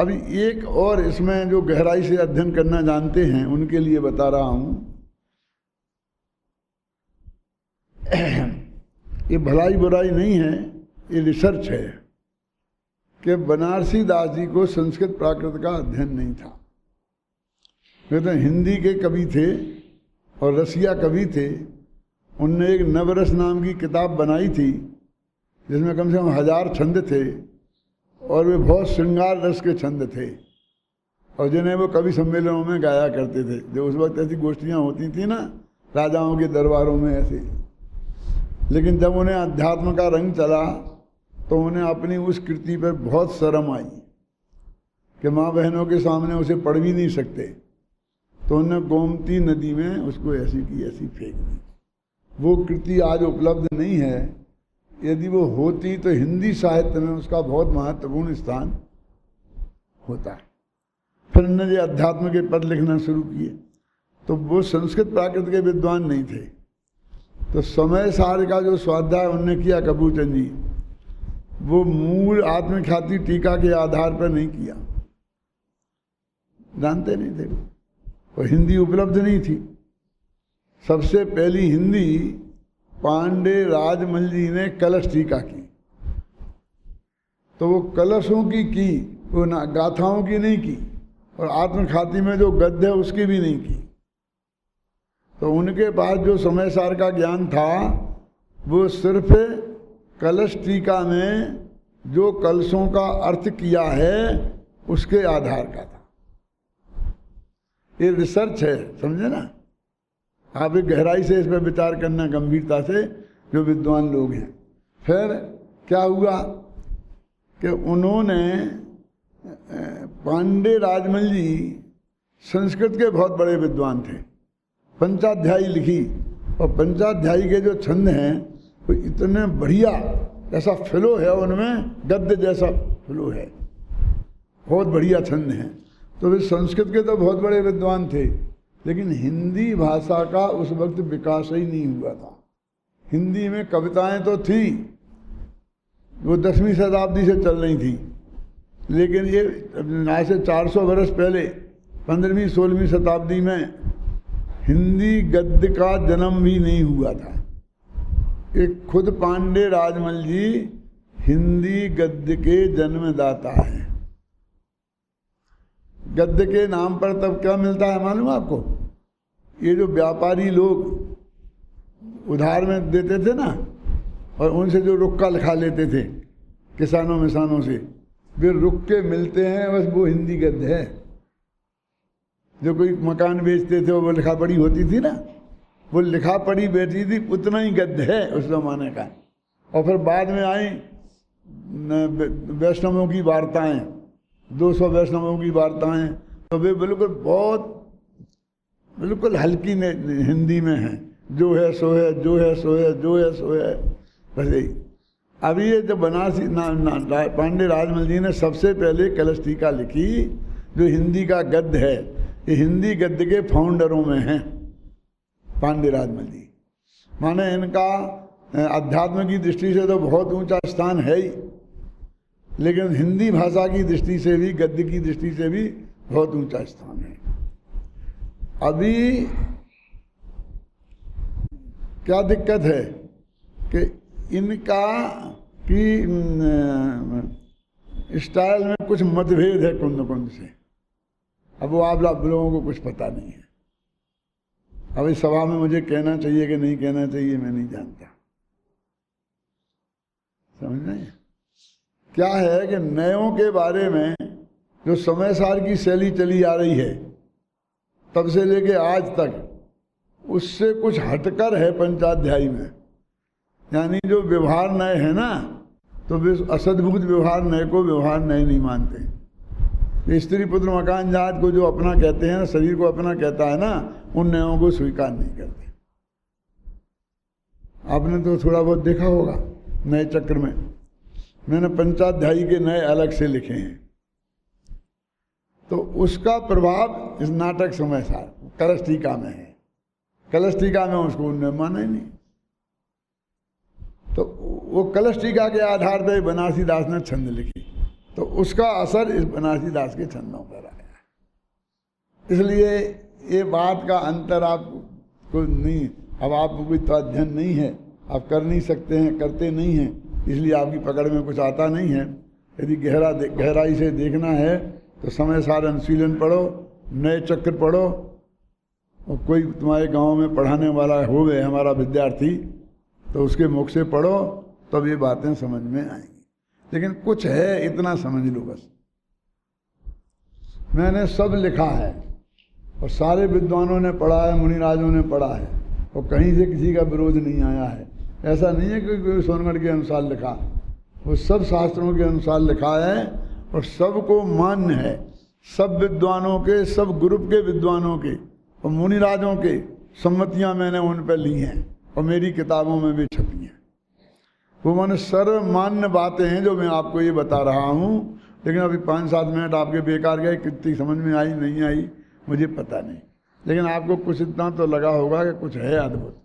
अभी एक और इसमें जो गहराई से अध्ययन करना जानते हैं उनके लिए बता रहा हूं। ये भलाई बुराई नहीं है, ये रिसर्च है कि बनारसी दास जी को संस्कृत प्राकृत का अध्ययन नहीं था। वे तो हिंदी के कवि थे और रसिया कवि थे। उनने एक नवरस नाम की किताब बनाई थी जिसमें कम से कम 1000 छंद थे और वे बहुत श्रृंगार रस के छंद थे और जिन्हें वो कवि सम्मेलनों में गाया करते थे। जो उस वक्त ऐसी गोष्ठियाँ होती थी ना राजाओं के दरबारों में ऐसे। लेकिन जब उन्हें अध्यात्म का रंग चला तो उन्हें अपनी उस कृति पर बहुत शर्म आई कि माँ बहनों के सामने उसे पढ़ भी नहीं सकते। तो उन्होंने गोमती नदी में उसको ऐसी की ऐसी फेंक दी। वो कृति आज उपलब्ध नहीं है। यदि वो होती तो हिंदी साहित्य में उसका बहुत महत्वपूर्ण स्थान होता है। फिर उन्होंने अध्यात्म के पद लिखना शुरू किए। तो वो संस्कृत प्राकृत के विद्वान नहीं थे। तो समयसार का जो स्वाध्याय उन्होंने किया कबूचंद जी, वो मूल आत्मख्याति टीका के आधार पर नहीं किया, जानते नहीं थे वो, हिंदी उपलब्ध नहीं थी। सबसे पहली हिंदी पांडे राजमल जी ने कलश टीका की। तो वो कलशों की वो ना गाथाओं की नहीं की, और आत्मख्याति में जो गद्य है उसकी भी नहीं की। तो उनके पास जो समयसार का ज्ञान था वो सिर्फ कलश टीका में जो कलशों का अर्थ किया है उसके आधार का था। ये रिसर्च है, समझे ना आप? एक गहराई से इस पर विचार करना गंभीरता से, जो विद्वान लोग हैं। फिर क्या हुआ कि उन्होंने पांडे राजमल जी संस्कृत के बहुत बड़े विद्वान थे। पंचाध्यायी लिखी और पंचाध्यायी के जो छंद हैं वो इतने बढ़िया, ऐसा फ्लो है उनमें, गद्य जैसा फ्लो है, बहुत बढ़िया छंद हैं। तो वे संस्कृत के तो बहुत बड़े विद्वान थे, लेकिन हिंदी भाषा का उस वक्त विकास ही नहीं हुआ था। हिंदी में कविताएं तो थी, वो 10वीं शताब्दी से चल रही थी, लेकिन ये आज से 400 वर्ष पहले 15वीं 16वीं शताब्दी में हिंदी गद्य का जन्म भी नहीं हुआ था। एक खुद पांडे राजमल जी हिंदी गद्य के जन्मदाता हैं। गद्य के नाम पर तब क्या मिलता है मालूम आपको? ये जो व्यापारी लोग उधार में देते थे ना, और उनसे जो रुक्का लिखा लेते थे किसानों मिसानों से, वे रुक्के मिलते हैं, बस वो हिंदी गद्य है। जो कोई मकान बेचते थे वो लिखा पढ़ी होती थी ना, वो लिखा पढ़ी बेचती थी, उतना ही गद्य है उस जमाने का। और फिर बाद में आई वैष्णवों की वार्ताएँ, 200 वैष्णवों की वार्ताएँ, तो वे बिल्कुल हल्की हिंदी में हैं। जो है सो है, जो है सो है, जो है सो है, बस यही। अभी ये जब बनारसी पांडे राजमल जी ने सबसे पहले कलश टीका लिखी जो हिंदी का गद्य है, ये हिंदी गद्य के फाउंडरों में हैं पांडे राजमल जी। माने इनका अध्यात्म की दृष्टि से तो बहुत ऊंचा स्थान है ही, लेकिन हिंदी भाषा की दृष्टि से भी, गद्य की दृष्टि से भी बहुत ऊंचा स्थान है। अभी क्या दिक्कत है कि इनका कि स्टाइल में कुछ मतभेद है कुंद से। अब वो आप लोगों को कुछ पता नहीं है। अब इस सभा में मुझे कहना चाहिए कि नहीं कहना चाहिए मैं नहीं जानता। समझ नहीं क्या है कि नयों के बारे में जो समयसार की शैली चली आ रही है तब से लेके आज तक, उससे कुछ हटकर है पंचाध्यायी में। यानी जो व्यवहार नए है ना, तो असद्भूत व्यवहार नए को व्यवहार नए नहीं मानते। स्त्री पुत्र मकान जात को जो अपना कहते हैं ना, शरीर को अपना कहता है ना, उन नयों को स्वीकार नहीं करते। आपने तो थोड़ा बहुत देखा होगा नए चक्र में, मैंने पंचाध्यायी के नए अलग से लिखे हैं, तो उसका प्रभाव इस नाटक समयसार कलश टीका में है। कलश टीका में उसको उनने माना ही नहीं, तो वो कलश टीका के आधार पर बनारसी दास ने छंद लिखी, तो उसका असर इस बनारसी दास के छंदों पर आया। इसलिए ये बात का अंतर आपको नहीं, अब आपको कोई तो अध्ययन नहीं है, आप कर नहीं सकते हैं, करते नहीं हैं, इसलिए आपकी पकड़ में कुछ आता नहीं है। यदि गहराई से देखना है तो समयसार अनुशीलन पढ़ो, नए चक्र पढ़ो, और कोई तुम्हारे गांव में पढ़ाने वाला हो गए हमारा विद्यार्थी तो उसके मुख से पढ़ो, तब ये बातें समझ में आएंगी। लेकिन कुछ है इतना समझ लो बस, मैंने सब लिखा है और सारे विद्वानों ने पढ़ा है, मुनिराजों ने पढ़ा है, और कहीं से किसी का विरोध नहीं आया है। ऐसा नहीं है कि सोनगढ़ के अनुसार लिखा, वो सब शास्त्रों के अनुसार लिखा है और सबको मान्य है, सब विद्वानों के, सब ग्रुप के विद्वानों के और मुनिराजों के सम्मतियां मैंने उन पर ली हैं और मेरी किताबों में भी छपी हैं। वो मैंने सर्वमान्य बातें हैं जो मैं आपको ये बता रहा हूँ, लेकिन अभी 5-7 मिनट आपके बेकार गए। कितनी समझ में आई नहीं आई मुझे पता नहीं, लेकिन आपको कुछ इतना तो लगा होगा कि कुछ है अद्भुत।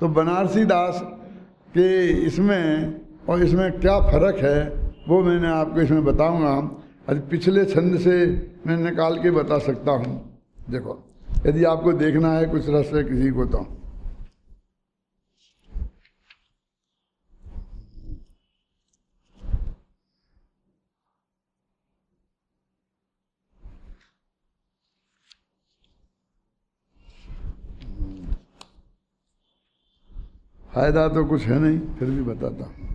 तो बनारसी दास के इसमें और इसमें क्या फ़र्क है वो मैंने आपको इसमें बताऊंगा। आज पिछले छंद से मैं निकाल के बता सकता हूँ। देखो यदि आपको देखना है कुछ रस है किसी को, तो फायदा तो कुछ है नहीं, फिर भी बताता हूँ।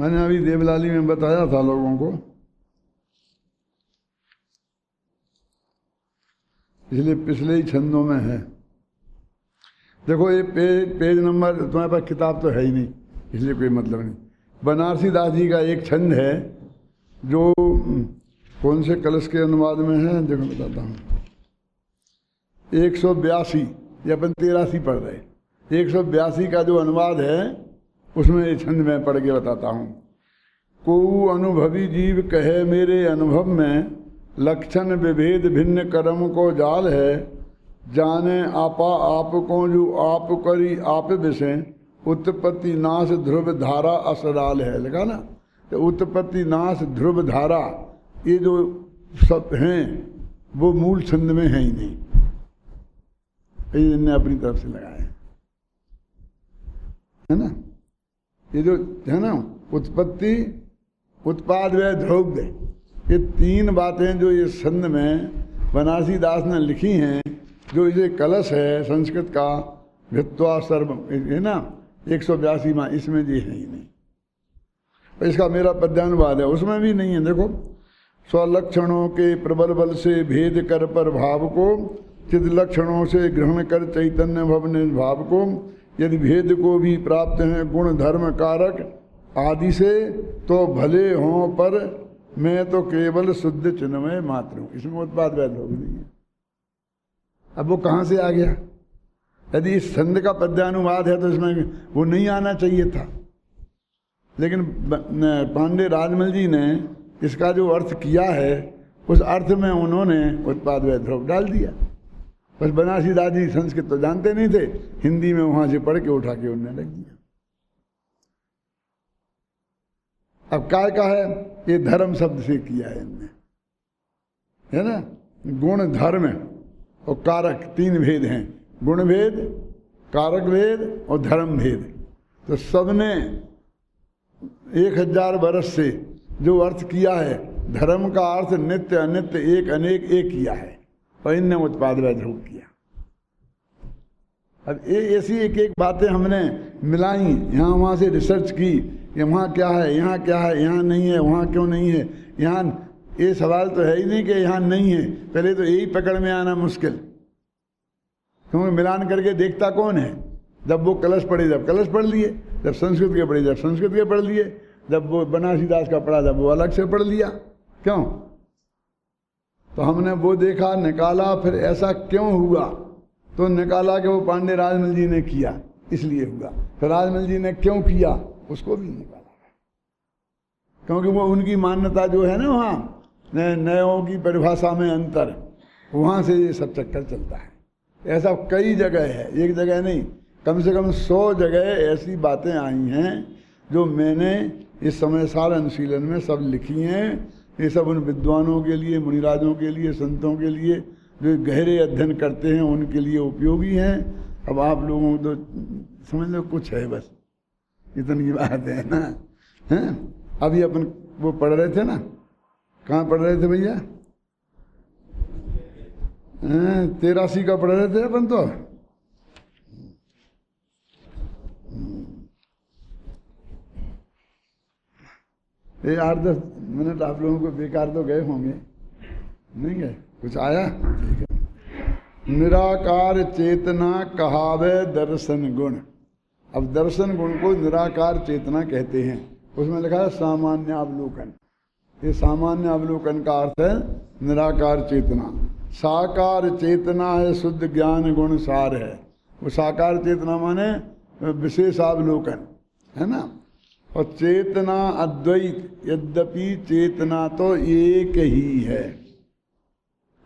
मैंने अभी देवलाली में बताया था लोगों को, इसलिए पिछले ही छंदों में है। देखो ये पेज नंबर, तुम्हारे पास किताब तो है ही नहीं इसलिए कोई मतलब नहीं। बनारसी दास जी का एक छंद है जो कौन से कलश के अनुवाद में है, देखो बताता हूँ। 182 या अपन 83 पढ़ रहे, 182 का जो अनुवाद है उसमें ये छंद मैं पढ़ के बताता हूँ। को अनुभवी जीव कहे मेरे अनुभव में, लक्षण विभेद भिन्न कर्म को जाल है, जाने आपा आप को जो आप करी आप विषे, उत्पत्ति नाश ध्रुव धारा असराल है। लगा ना, तो उत्पत्ति नाश ध्रुव धारा ये जो सब हैं वो मूल छंद में है ही नहीं, इन्हें अपनी तरफ से लगाया है ना। ये जो है ना उत्पत्ति उत्पाद व ध्रुव, ये तीन बातें जो ये छंद में बनारसी दास ने लिखी हैं, जो इसे कलश है संस्कृत का भित्वा सर्व है ना 182 माँ, इसमें जी है ही नहीं। इसका मेरा पद्यानुवाद है, उसमें भी नहीं है। देखो स्वलक्षणों के प्रबल बल से भेद कर पर भाव को, चिद लक्षणों से ग्रहण कर चैतन्य भवन भाव को, यदि भेद को भी प्राप्त हैं गुण धर्म कारक आदि से, तो भले हों पर मैं तो केवल शुद्ध चिन्मय मात्र हूँ। इसमें उत्पाद वैध लोग नहीं है। अब वो कहाँ से आ गया? यदि इस छंद का पद्यानुवाद है तो इसमें वो नहीं आना चाहिए था, लेकिन पांडे राजमल जी ने इसका जो अर्थ किया है उस अर्थ में उन्होंने उत्पाद वैध लोग डाल दिया। बस बनारसी दास जी संस्कृत तो जानते नहीं थे, हिंदी में वहां से पढ़ के उठा के उड़ने लग दिया। अब काय का है ये धर्म शब्द से किया है इनने, है ना। गुण धर्म और कारक तीन भेद हैं, गुण भेद, कारक भेद और धर्म भेद। तो सबने 1000 वर्ष से जो अर्थ किया है, धर्म का अर्थ नित्य अनित्य एक अनेक एक किया है और इनने उत्पाद व ध्रुव किया। अब ऐसी एक एक बातें हमने मिलाई, यहाँ वहाँ से रिसर्च की, वहाँ क्या है, यहाँ क्या है, यहाँ नहीं है, वहाँ क्यों नहीं है, यहाँ ये सवाल तो है ही नहीं कि यहाँ नहीं है। पहले तो यही पकड़ में आना मुश्किल, क्योंकि मिलान करके देखता कौन है। जब वो कलश पढ़े जब कलश पढ़ लिए, जब संस्कृत के पढ़े जब संस्कृत के पढ़ लिए, जब वो बनारसीदास का पढ़ा जब वो अलग से पढ़ लिया, क्यों? तो हमने वो देखा निकाला, फिर ऐसा क्यों हुआ? तो निकाला कि वो पांडे राजमल जी ने किया इसलिए हुआ। फिर राजमल जी ने क्यों किया उसको भी निकाला, क्योंकि वो उनकी मान्यता जो है ना, वहाँ नयों की परिभाषा में अंतर, वहाँ से ये सब चक्कर चलता है। ऐसा कई जगह है, एक जगह नहीं, कम से कम 100 जगह ऐसी बातें आई हैं जो मैंने इस समयसार अनुशीलन में सब लिखी हैं। ये सब उन विद्वानों के लिए, मुनिराजों के लिए, संतों के लिए जो गहरे अध्ययन करते हैं उनके लिए उपयोगी हैं। अब आप लोगों को तो समझ लो कुछ है, बस इतनी बात है ना। हैं अभी अपन वो पढ़ रहे थे ना, कहाँ पढ़ रहे थे भैया? 83 का पढ़ रहे थे अपन। तो ये 8-10 मिनट आप लोगों को बेकार तो गए होंगे, नहीं गए? कुछ आया? ठीक है। निराकार चेतना कहावे दर्शन गुण। अब दर्शन गुण को निराकार चेतना कहते हैं। उसमें लिखा है सामान्य अवलोकन। ये सामान्य अवलोकन का अर्थ है निराकार चेतना। साकार चेतना है शुद्ध ज्ञान गुण सार है। वो साकार चेतना माने विशेषावलोकन है ना। और चेतना अद्वैत, यद्यपि चेतना तो एक ही है,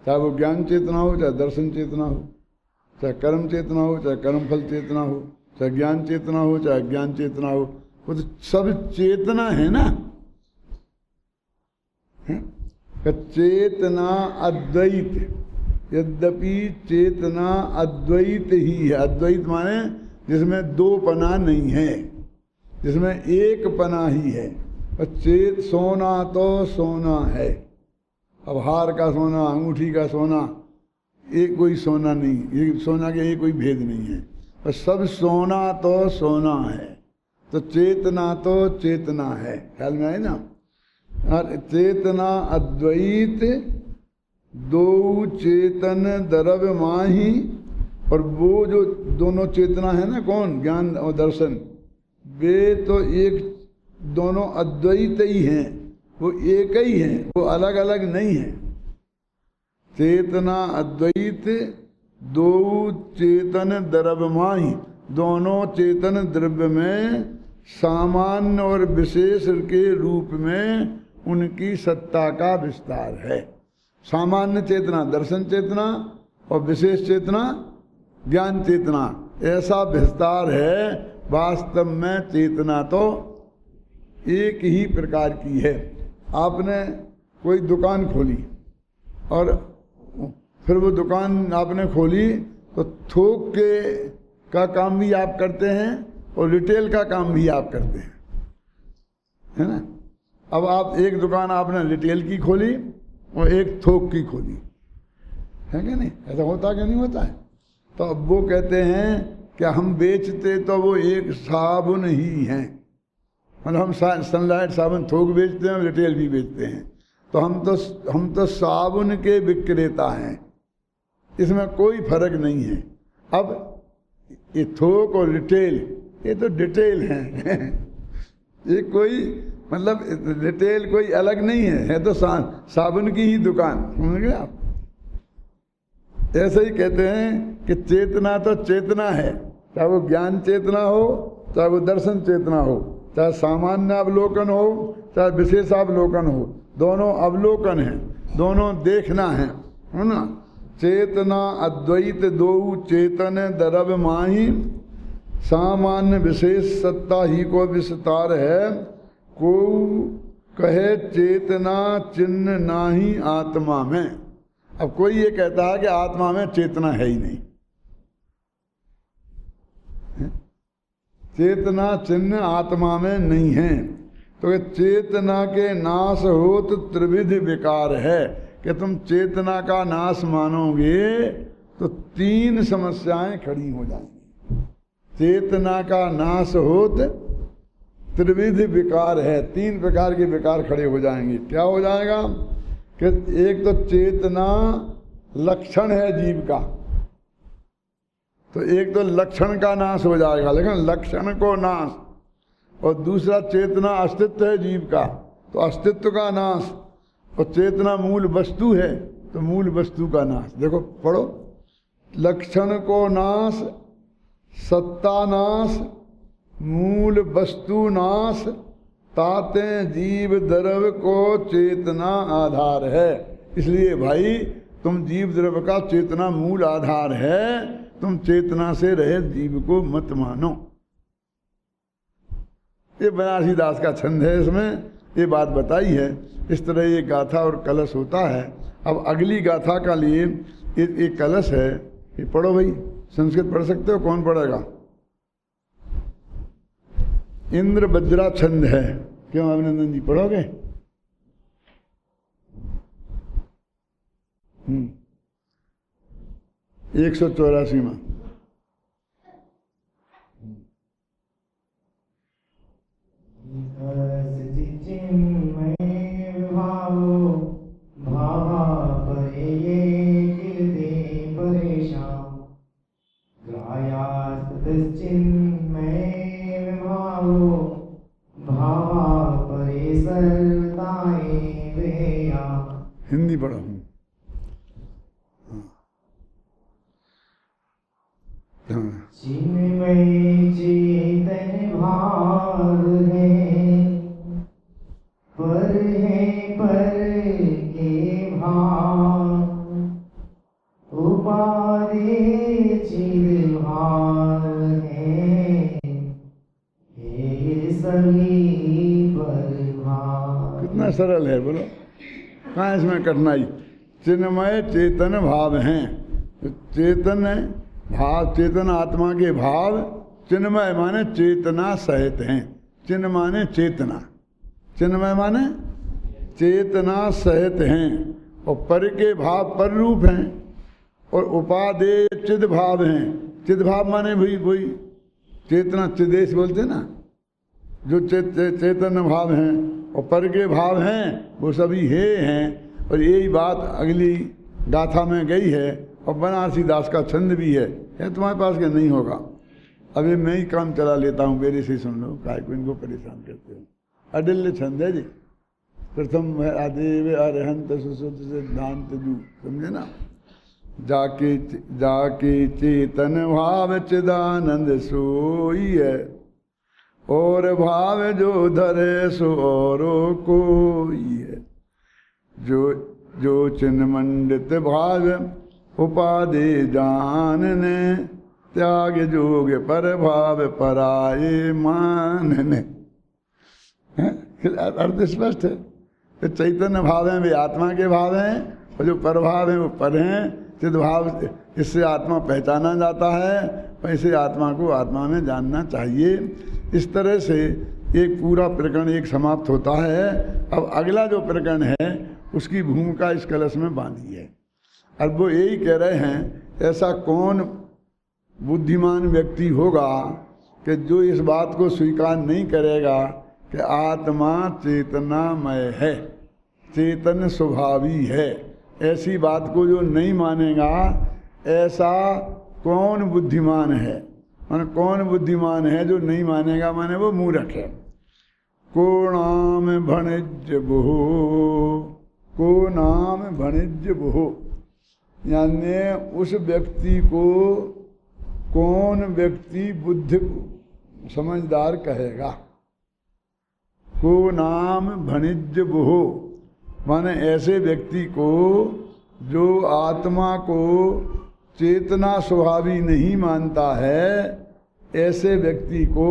चाहे वो ज्ञान चेतना हो, चाहे दर्शन चेतना हो, चाहे कर्म चेतना हो, चाहे कर्मफल चेतना हो, चाहे ज्ञान चेतना हो, चाहे ज्ञान चेतना हो, वो तो सब चेतना है ना। चेतना अद्वैत, यद्यपि चेतना अद्वैत ही है। अद्वैत माने जिसमें दो पना नहीं है, जिसमें एक पना ही है। और चेत सोना तो सोना है। अब हार का सोना, अंगूठी का सोना, ये कोई सोना नहीं, ये सोना के ये कोई भेद नहीं है। और सब सोना तो सोना है, तो चेतना है। ख्याल में आए ना। और चेतना अद्वैत दो चेतन द्रव माही। और वो जो दोनों चेतना है ना, कौन? ज्ञान और दर्शन, वे तो एक, दोनों अद्वैत ही हैं, वो एक ही हैं, वो अलग अलग नहीं है। चेतना अद्वैत दो चेतन द्रव माही, दोनों चेतन द्रव्य में सामान्य और विशेष के रूप में उनकी सत्ता का विस्तार है। सामान्य चेतना दर्शन चेतना और विशेष चेतना ज्ञान चेतना, ऐसा विस्तार है। वास्तव में चेतना तो एक ही प्रकार की है। आपने कोई दुकान खोली और फिर वो दुकान आपने खोली तो थोक के का काम भी आप करते हैं और रिटेल का काम भी आप करते हैं, है ना। अब आप एक दुकान आपने रिटेल की खोली और एक थोक की खोली, है क्या नहीं? ऐसा होता क्या नहीं होता है? तो अब वो कहते हैं कि हम बेचते तो वो एक साबुन ही हैं, मतलब हम सनलाइट साबुन थोक बेचते हैं और रिटेल भी बेचते हैं, तो हम तो साबुन के विक्रेता हैं, इसमें कोई फर्क नहीं है। अब ये थोक और रिटेल, ये तो डिटेल है ये कोई मतलब रिटेल कोई अलग नहीं है, है तो साबुन की ही दुकान, समझ गए आप। ऐसे ही कहते हैं कि चेतना तो चेतना है, चाहे वो ज्ञान चेतना हो, चाहे वो दर्शन चेतना हो, चाहे सामान्य अवलोकन हो, चाहे विशेषावलोकन हो, दोनों अवलोकन है, दोनों देखना है ना। चेतना अद्वैत दो चेतन द्रव्य माही, सामान्य विशेष सत्ता ही को विस्तार है। को कहे चेतना चिन्ह नाही आत्मा में। अब कोई ये कहता है कि आत्मा में चेतना है ही नहीं, चेतना चिन्ह आत्मा में नहीं है। तो चेतना के नाश हो तो त्रिविध विकार है कि तुम चेतना का नाश मानोगे तो तीन समस्याएं खड़ी हो जाएंगी। चेतना का नाश हो तो त्रिविध विकार है, तीन प्रकार के विकार खड़े हो जाएंगे। क्या हो जाएगा कि एक तो चेतना लक्षण है जीव का, तो एक तो लक्षण का नाश हो जाएगा, लेकिन लक्षण को नाश, और दूसरा चेतना अस्तित्व है जीव का, तो अस्तित्व का नाश, और चेतना मूल वस्तु है तो मूल वस्तु का नाश। देखो पढ़ो, लक्षण को नाश, सत्ता नाश, मूल वस्तु नाश, ताते जीव द्रव्य को चेतना आधार है। इसलिए भाई तुम जीव द्रव्य का चेतना मूल आधार है, तुम चेतना से रहे जीव को मत मानो। ये बनारसी दास का छंद है, इसमें ये बात बताई है। इस तरह ये गाथा और कलश होता है। अब अगली गाथा का लिए एक कलश है, ये पढ़ो भाई। संस्कृत पढ़ सकते हो, कौन पढ़ेगा? इंद्र बज्रा छंद है, क्यों अभिनंदन जी पढ़ोगे? हम्म, 184 में हिंदी पढ़ा हूं। कितना सरल है, बोलो कहाँ इसमें कठिनाई। चिन्मय चेतन भाव हैं, चेतन भाव, चेतन आत्मा के भाव, चिन्मय माने चेतना सहित हैं। चिन्ह माने चेतना, चिन्मय माने चेतना सहित हैं, और पर के भाव पर रूप हैं, और उपादेय चिद भाव हैं। चिद भाव माने भी वही चेतना, चिदेश बोलते ना, जो चेतन भाव हैं और पर के भाव हैं, वो सभी हे हैं। और यही बात अगली गाथा में गई है, और बनारसी दास का छंद भी है तुम्हारे पास के नहीं होगा। अभी मैं ही काम चला लेता हूँ, मेरे से सुन लो, काय को इनको परेशान करते हो। अडिल्य छंद है जी, प्रथम है आदेव अरहंत सुश्रुत सिद्धांत जू, समझे ना। जाके जाके चेतन भाव चिदानंद सोई है, और भाव जो धरे सो औरों को है। जो जो चिन्मंडित भाव उपाधि जानने, त्याग जोग पर भाव पराये मानने। अर्थ स्पष्ट है कि चैतन्य भाव हैं वे आत्मा के भाव हैं, और जो परभाव हैं वो पर हैं। चिद्भाव, इससे आत्मा पहचाना जाता है, ऐसे आत्मा को आत्मा में जानना चाहिए। इस तरह से एक पूरा प्रकरण एक समाप्त होता है। अब अगला जो प्रकरण है उसकी भूमिका इस कलश में बांधी है, और वो यही कह रहे हैं ऐसा कौन बुद्धिमान व्यक्ति होगा कि जो इस बात को स्वीकार नहीं करेगा कि आत्मा चेतनामय है, चेतन स्वभावी है। ऐसी बात को जो नहीं मानेगा, ऐसा कौन बुद्धिमान है, माने कौन बुद्धिमान है जो नहीं मानेगा, माने वो मूर्ख है। को नाम भणिज्य भो, यानी उस व्यक्ति को कौन व्यक्ति बुद्धि समझदार कहेगा। को नाम भणिज्य भो माने ऐसे व्यक्ति को जो आत्मा को चेतना स्वभावी नहीं मानता है, ऐसे व्यक्ति को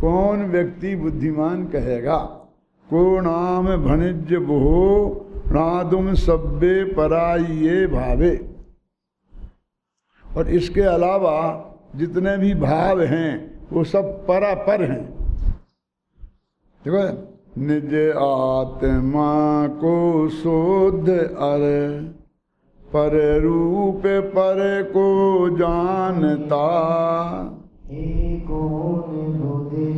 कौन व्यक्ति बुद्धिमान कहेगा। को नाम भणिज्य बोहो नादुम सब्बे पराये भावे। और इसके अलावा जितने भी भाव हैं वो सब परापर हैं। देखो निज आत्मा को शुद्ध अर पर रूप पर को जानता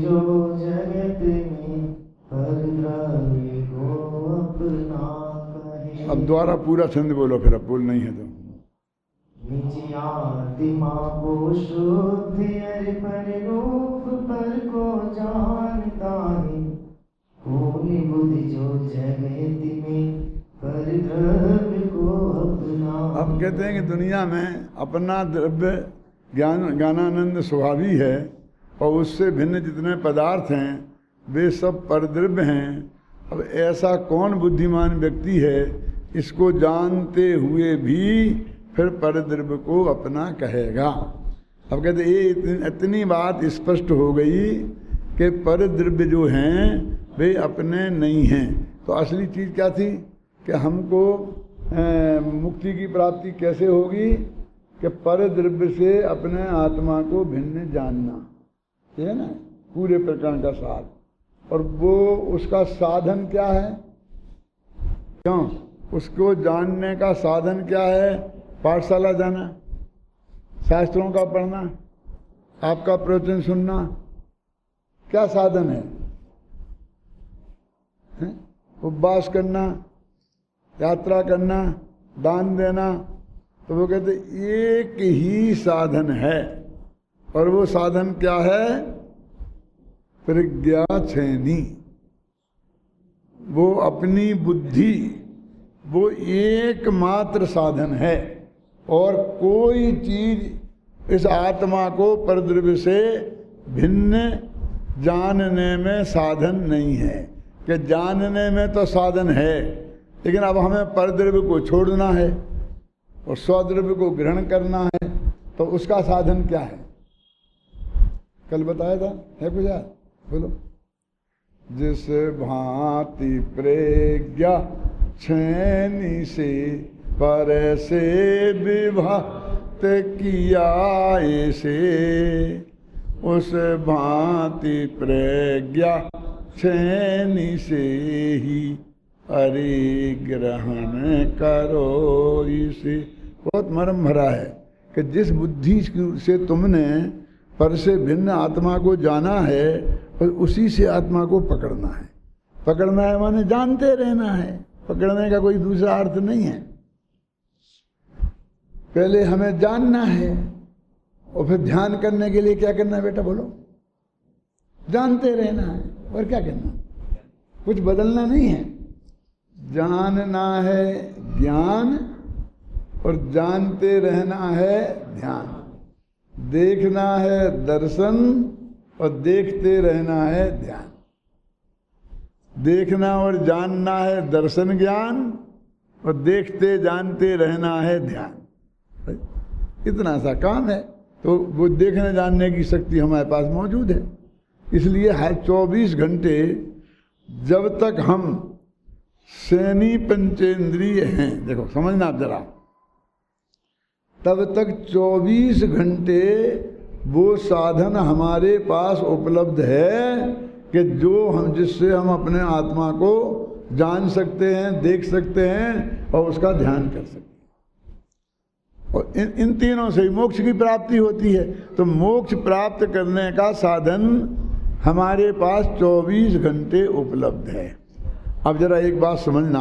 जो जगत में को अपना कहे। अब द्वारा पूरा छंद बोलो फिर, अब बोल नहीं है तो निज आत्मा को शुद्ध अर पर रूप पर को जानता है जो जगत में पर द्रव्य को अपना। अब कहते हैं कि दुनिया में अपना द्रव्य ज्ञान ज्ञानानंद स्वभावी है और उससे भिन्न जितने पदार्थ हैं वे सब परद्रव्य हैं। अब ऐसा कौन बुद्धिमान व्यक्ति है इसको जानते हुए भी फिर परद्रव्य को अपना कहेगा। अब कहते ये इतनी बात स्पष्ट हो गई कि परद्रव्य जो हैं वे अपने नहीं हैं। तो असली चीज़ क्या थी कि हमको मुक्ति की प्राप्ति कैसे होगी कि परद्रव्य से अपने आत्मा को भिन्न जानना, ठीक है ना, पूरे प्रकरण का सार। और वो उसका साधन क्या है, क्यों उसको जानने का साधन क्या है? पाठशाला जाना, शास्त्रों का पढ़ना, आपका प्रवचन सुनना, क्या साधन है? उपवास करना, यात्रा करना, दान देना। तो वो कहते एक ही साधन है और वो साधन क्या है? प्रज्ञा छेनी, वो अपनी बुद्धि, वो एकमात्र साधन है। और कोई चीज इस आत्मा को परद्रव्य से भिन्न जानने में साधन नहीं है कि जानने में तो साधन है लेकिन अब हमें परद्रव्य को छोड़ना है और स्वद्रव्य को ग्रहण करना है तो उसका साधन क्या है? कल बताया था, है कुछ याद? बोलो। जिस भांति प्रज्ञा छेनी से पर से विभक्त किया ऐसे उस भांति प्रज्ञा छेनी से ही अरे ग्रहण करो इसे। बहुत मरम भरा है कि जिस बुद्धि से तुमने पर से भिन्न आत्मा को जाना है और उसी से आत्मा को पकड़ना है। पकड़ना है माने जानते रहना है, पकड़ने का कोई दूसरा अर्थ नहीं है। पहले हमें जानना है और फिर ध्यान करने के लिए क्या करना है बेटा? बोलो, जानते रहना है और क्या करना, कुछ बदलना नहीं है। जानना है ज्ञान और जानते रहना है ध्यान, देखना है दर्शन और देखते रहना है ध्यान। देखना और जानना है दर्शन ज्ञान और देखते जानते रहना है ध्यान, इतना सा काम है। तो वो देखने जानने की शक्ति हमारे पास मौजूद है। इसलिए हर 24 घंटे जब तक हम सेनी पंचेंद्रिय हैं, देखो समझना आप जरा, तब तक 24 घंटे वो साधन हमारे पास उपलब्ध है कि जो हम जिससे हम अपने आत्मा को जान सकते हैं, देख सकते हैं और उसका ध्यान कर सकते हैं। और इन तीनों से ही मोक्ष की प्राप्ति होती है। तो मोक्ष प्राप्त करने का साधन हमारे पास 24 घंटे उपलब्ध है। अब जरा एक बात समझना,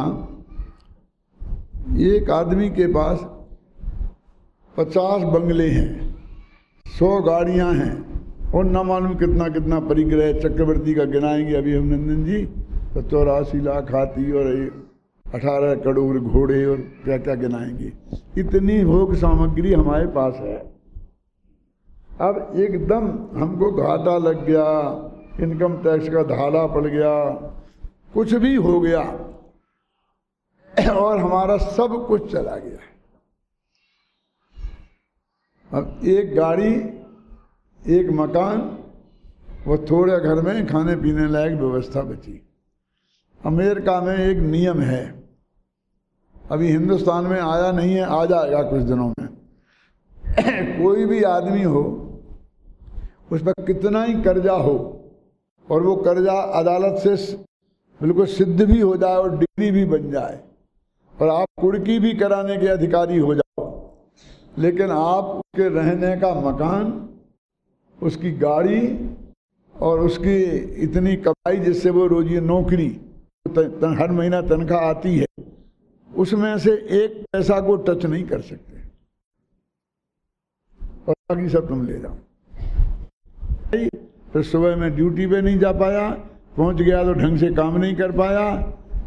एक आदमी के पास 50 बंगले हैं, 100 गाड़ियां हैं और न मालूम कितना कितना परिग्रह। चक्रवर्ती का गिनाएंगे अभी हम नंदन जी, तो 84 लाख हाथी और 18 करोड़ घोड़े और क्या क्या गिनाएंगे। इतनी भोग सामग्री हमारे पास है। अब एकदम हमको घाटा लग गया, इनकम टैक्स का धारा पड़ गया, कुछ भी हो गया और हमारा सब कुछ चला गया। अब एक गाड़ी, एक मकान, वो थोड़े घर में खाने पीने लायक व्यवस्था बची। अमेरिका में एक नियम है, अभी हिंदुस्तान में आया नहीं है, आ जाएगा कुछ दिनों में। कोई भी आदमी हो उस पर कितना ही कर्जा हो और वो कर्जा अदालत से बिल्कुल सिद्ध भी हो जाए और डिग्री भी बन जाए और आप कुड़की भी कराने के अधिकारी हो जाओ, लेकिन आप उसके रहने का मकान, उसकी गाड़ी और उसकी इतनी कमाई जिससे वो रोजी नौकरी हर महीना तनख्वाह आती है, उसमें से एक पैसा को टच नहीं कर सकते और बाकी सब तुम ले जाओ। फिर सुबह मैं ड्यूटी पे नहीं जा पाया, पहुंच गया तो ढंग से काम नहीं कर पाया,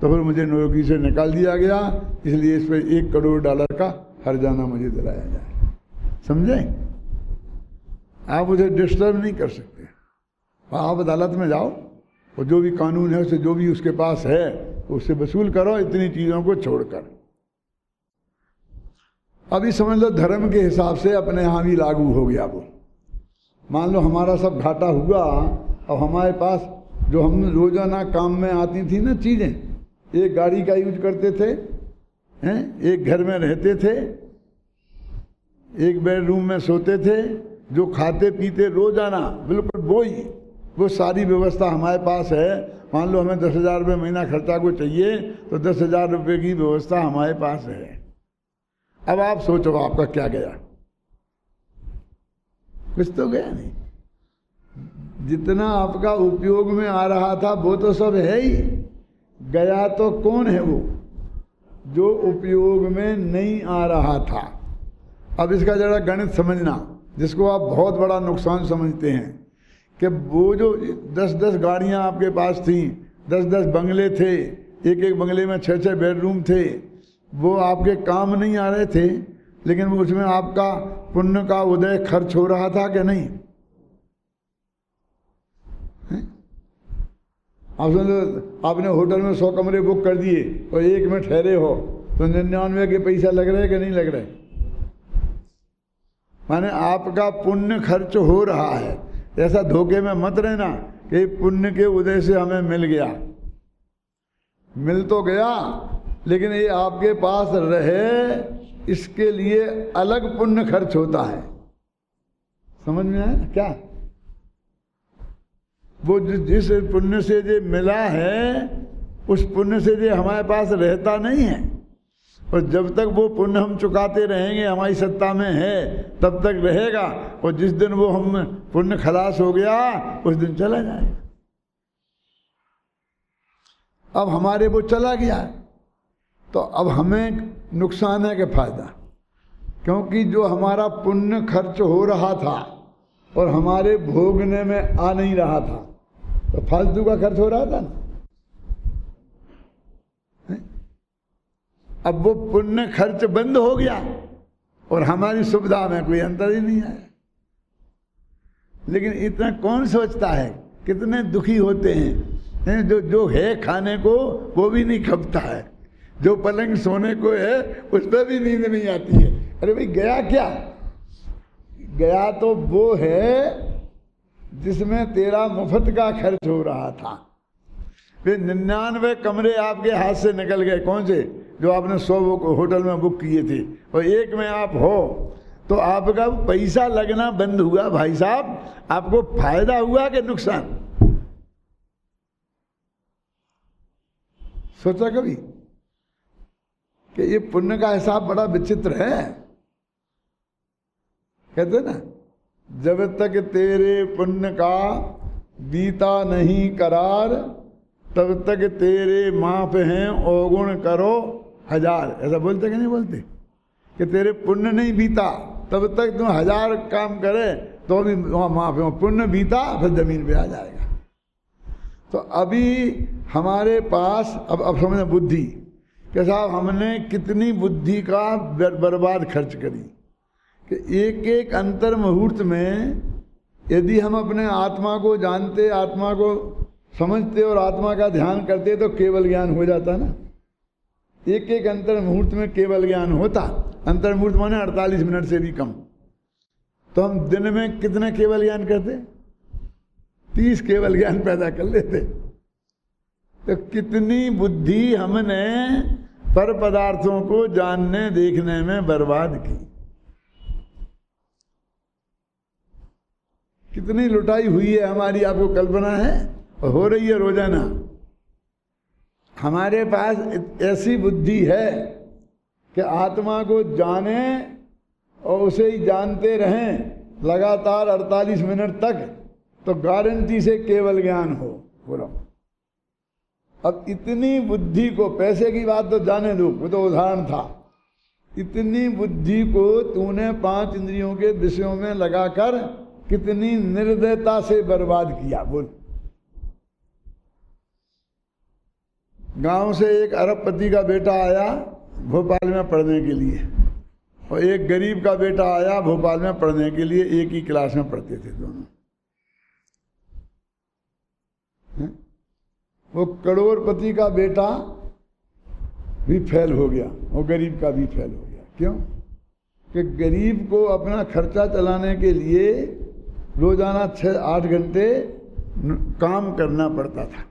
तो फिर मुझे नौकरी से निकाल दिया गया, इसलिए इस पर $1 करोड़ का हर्जाना मुझे दिलाया जाए। समझे? आप उसे डिस्टर्ब नहीं कर सकते। आप अदालत में जाओ और जो भी कानून है उसे, जो भी उसके पास है उससे वसूल करो, इतनी चीज़ों को छोड़कर। अभी समझ लो धर्म के हिसाब से अपने यहाँ भी लागू हो गया वो। मान लो हमारा सब घाटा हुआ, अब हमारे पास जो हम रोजाना काम में आती थी ना चीज़ें, एक गाड़ी का यूज करते थे हैं, एक घर में रहते थे, एक बेडरूम में सोते थे, जो खाते पीते रोजाना बिल्कुल वो सारी व्यवस्था हमारे पास है। मान लो हमें 10,000 रुपये महीना खर्चा को चाहिए तो 10,000 रुपये की व्यवस्था हमारे पास है। अब आप सोचो आपका क्या गया? कुछ तो गया नहीं। जितना आपका उपयोग में आ रहा था वो तो सब है ही, गया तो कौन है? वो जो उपयोग में नहीं आ रहा था। अब इसका जरा गणित समझना, जिसको आप बहुत बड़ा नुकसान समझते हैं, कि वो जो 10-10 गाड़ियाँ आपके पास थीं, 10-10 बंगले थे, एक बंगले में 6-6 बेडरूम थे, वो आपके काम नहीं आ रहे थे, लेकिन उसमें आपका पुण्य का उदय खर्च हो रहा था कि नहीं? आप समझो, आपने होटल में 100 कमरे बुक कर दिए और एक में ठहरे हो तो 99 के पैसा लग रहे कि नहीं लग रहे? माने आपका पुण्य खर्च हो रहा है। ऐसा धोखे में मत रहना कि पुण्य के उदय से हमें मिल गया। मिल तो गया, लेकिन ये आपके पास रहे इसके लिए अलग पुण्य खर्च होता है। समझ में आया क्या? वो जिस पुण्य से जो मिला है उस पुण्य से जो हमारे पास रहता नहीं है, और जब तक वो पुण्य हम चुकाते रहेंगे, हमारी सत्ता में है तब तक रहेगा, और जिस दिन वो हम पुण्य खलास हो गया उस दिन चला जाएगा। अब हमारे वो चला गया, तो अब हमें नुकसान है कि फायदा? क्योंकि जो हमारा पुण्य खर्च हो रहा था और हमारे भोगने में आ नहीं रहा था, तो फालतू का खर्च हो रहा था ना। अब वो पुण्य खर्च बंद हो गया और हमारी सुविधा में कोई अंतर ही नहीं आया। लेकिन इतना कौन सोचता है? कितने दुखी होते हैं, जो है खाने को वो भी नहीं खपता है, जो पलंग सोने को है उस पर भी नींद नहीं आती है। अरे भाई, गया क्या? गया तो वो है जिसमें तेरा मुफ्त का खर्च हो रहा था। 99 कमरे आपके हाथ से निकल गए। कौन से? जो आपने 100 होटल में बुक किए थे और एक में आप हो, तो आपका पैसा लगना बंद हुआ। भाई साहब, आपको फायदा हुआ कि नुकसान? सोचा कभी कि ये पुण्य का हिसाब बड़ा विचित्र है? कहते ना, जब तक तेरे पुण्य का बीता नहीं करार, तब तक तेरे माफ हैं औगुण करो हजार। ऐसा बोलते कि नहीं बोलते? कि तेरे पुण्य नहीं बीता तब तक तुम 1000 काम करे तो भी वहाँ माफ है, पुण्य बीता फिर जमीन पे आ जाएगा। तो अभी हमारे पास अब समझना बुद्धि कि साहब हमने कितनी बुद्धि का बर्बाद खर्च करी, कि एक अंतर मुहूर्त में यदि हम अपने आत्मा को जानते, आत्मा को समझते और आत्मा का ध्यान करते तो केवल ज्ञान हो जाता ना। एक अंतर मुहूर्त में केवल ज्ञान होता। अंतर मुहूर्त माने 48 मिनट से भी कम। तो हम दिन में कितने केवल ज्ञान करते? 30 केवल ज्ञान पैदा कर लेते। तो कितनी बुद्धि हमने पर पदार्थों को जानने देखने में बर्बाद की, कितनी लुटाई हुई है हमारी, आपको कल्पना है? हो रही है रोजाना। हमारे पास ऐसी बुद्धि है कि आत्मा को जाने और उसे ही जानते रहें लगातार 48 मिनट तक, तो गारंटी से केवल ज्ञान हो पूरा। अब इतनी बुद्धि को, पैसे की बात तो जाने दो, वो तो उदाहरण था, इतनी बुद्धि को तूने 5 इंद्रियों के विषयों में लगाकर कितनी निर्दयता से बर्बाद किया। बोल, गांव से एक अरबपति का बेटा आया भोपाल में पढ़ने के लिए और एक गरीब का बेटा आया भोपाल में पढ़ने के लिए, एक ही क्लास में पढ़ते थे दोनों। वो करोड़पति का बेटा भी फेल हो गया और गरीब का भी फेल हो गया। क्यों? कि गरीब को अपना खर्चा चलाने के लिए रोजाना 6-8 घंटे काम करना पड़ता था,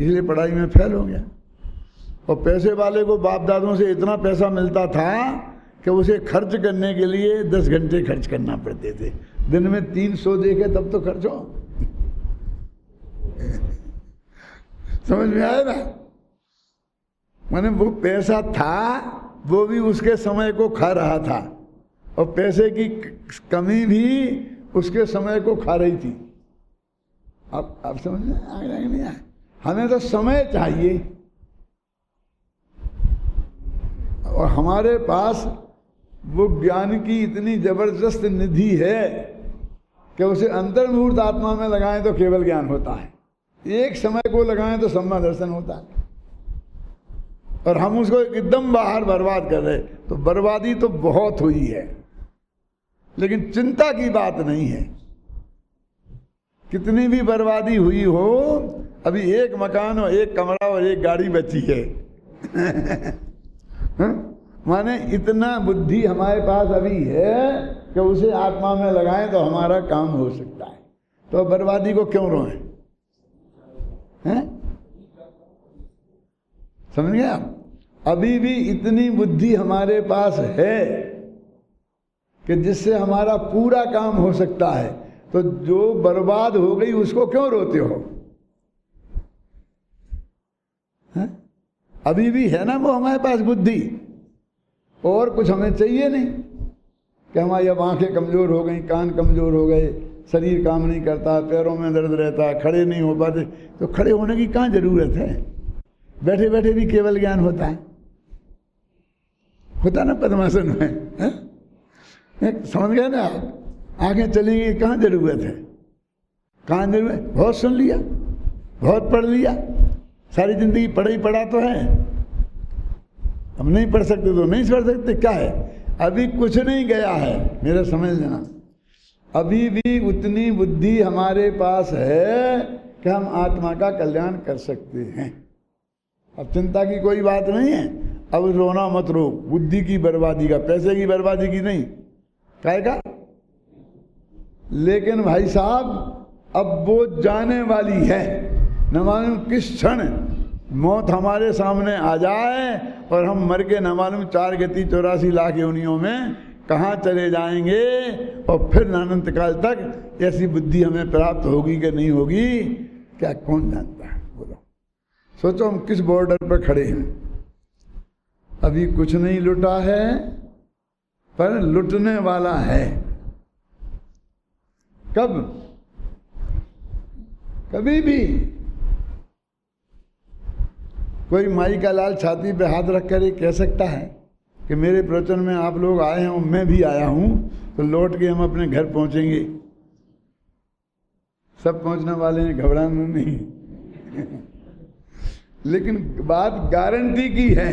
इसलिए पढ़ाई में फेल हो गया। और पैसे वाले को बाप दादों से इतना पैसा मिलता था कि उसे खर्च करने के लिए 10 घंटे खर्च करना पड़ते थे। दिन में 300 देखे तब तो खर्च हो। समझ में आया ना? मैंने वो पैसा था वो भी उसके समय को खा रहा था और पैसे की कमी भी उसके समय को खा रही थी। आप समझ में आगे नहीं आए? हमें तो समय चाहिए और हमारे पास वो ज्ञान की इतनी जबरदस्त निधि है कि उसे अंतर्मुहूर्त आत्मा में लगाएं तो केवल ज्ञान होता है, एक समय को लगाएं तो सम्यक दर्शन होता है। और हम उसको एकदम बाहर बर्बाद कर रहे, तो बर्बादी तो बहुत हुई है, लेकिन चिंता की बात नहीं है। कितनी भी बर्बादी हुई हो, अभी एक मकान और एक कमरा और एक गाड़ी बची है। माने इतना बुद्धि हमारे पास अभी है कि उसे आत्मा में लगाएं तो हमारा काम हो सकता है। तो बर्बादी को क्यों रोएं? हैं? समझ गए आप? अभी भी इतनी बुद्धि हमारे पास है कि जिससे हमारा पूरा काम हो सकता है, तो जो बर्बाद हो गई उसको क्यों रोते हो? हैं? अभी भी है ना वो हमारे पास बुद्धि। और कुछ हमें चाहिए नहीं कि हमारी अब आँखें कमज़ोर हो गई, कान कमज़ोर हो गए, शरीर काम नहीं करता, पैरों में दर्द रहता, खड़े नहीं हो पाते। तो खड़े होने की कहाँ ज़रूरत है? बैठे बैठे भी केवल ज्ञान होता है, होता ना पद्मासन में। समझ गए ना आप? आँखें चलेंगी, कहाँ ज़रूरत है? कहाँ ज़रूरत? बहुत सुन लिया, बहुत पढ़ लिया, सारी जिंदगी पढ़ा ही पढ़ा तो है। हम नहीं पढ़ सकते तो नहीं पढ़ सकते, क्या है? अभी कुछ नहीं गया है मेरा, समझ लेना। अभी भी उतनी बुद्धि हमारे पास है कि हम आत्मा का कल्याण कर सकते हैं। अब चिंता की कोई बात नहीं है। अब रोना मत रो बुद्धि की बर्बादी का, पैसे की बर्बादी की नहीं, काहे का। लेकिन भाई साहब, अब वो जाने वाली है, न मालूम किस क्षण मौत हमारे सामने आ जाए और हम मर के न मालूम 4 गति 84 लाख योनियों में कहाँ चले जाएंगे। और फिर अनंत काल तक ऐसी बुद्धि हमें प्राप्त होगी कि नहीं होगी, क्या कौन जानता है? बोलो, सोचो हम किस बॉर्डर पर खड़े हैं। अभी कुछ नहीं लुटा है पर लुटने वाला है। कब? कभी भी कोई माई का लाल छाती पे हाथ रख कर ये कह सकता है कि मेरे प्रवचन में आप लोग आए हैं और मैं भी आया हूँ, तो लौट के हम अपने घर पहुँचेंगे। सब पहुँचने वाले हैं, घबराना नहीं। लेकिन बात गारंटी की है,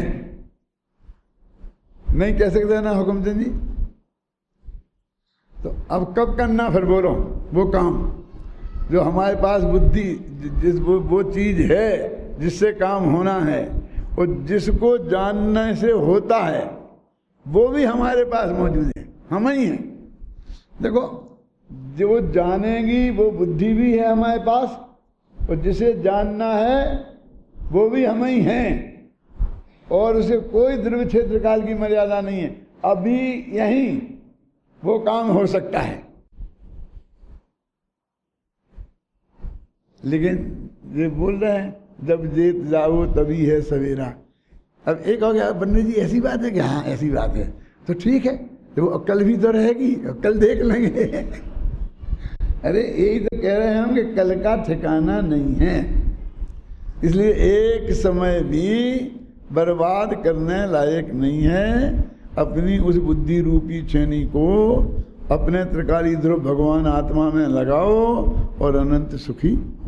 नहीं कह सकते ना हुकमचंद जी। तो अब कब करना फिर? बोलो, वो काम जो हमारे पास बुद्धि जिस वो चीज़ है जिससे काम होना है और जिसको जानने से होता है, वो भी हमारे पास मौजूद है, हम ही हैं। देखो, जो जानेगी वो बुद्धि भी है हमारे पास और जिसे जानना है वो भी हम ही हैं, और उसे कोई ध्रुव क्षेत्र काल की मर्यादा नहीं है। अभी यहीं वो काम हो सकता है। लेकिन ये बोल रहे हैं जब देख जाओ तभी है सवेरा। अब एक हो गया पंडित जी ऐसी बात है कि हाँ ऐसी बात है, तो ठीक है तो अक्ल भी तो रहेगी, कल देख लेंगे। अरे यही तो कह रहे हैं हम कि कल का ठिकाना नहीं है, इसलिए एक समय भी बर्बाद करने लायक नहीं है। अपनी उस बुद्धि रूपी छेनी को अपने त्रिकाली ध्रुव भगवान आत्मा में लगाओ और अनंत सुखी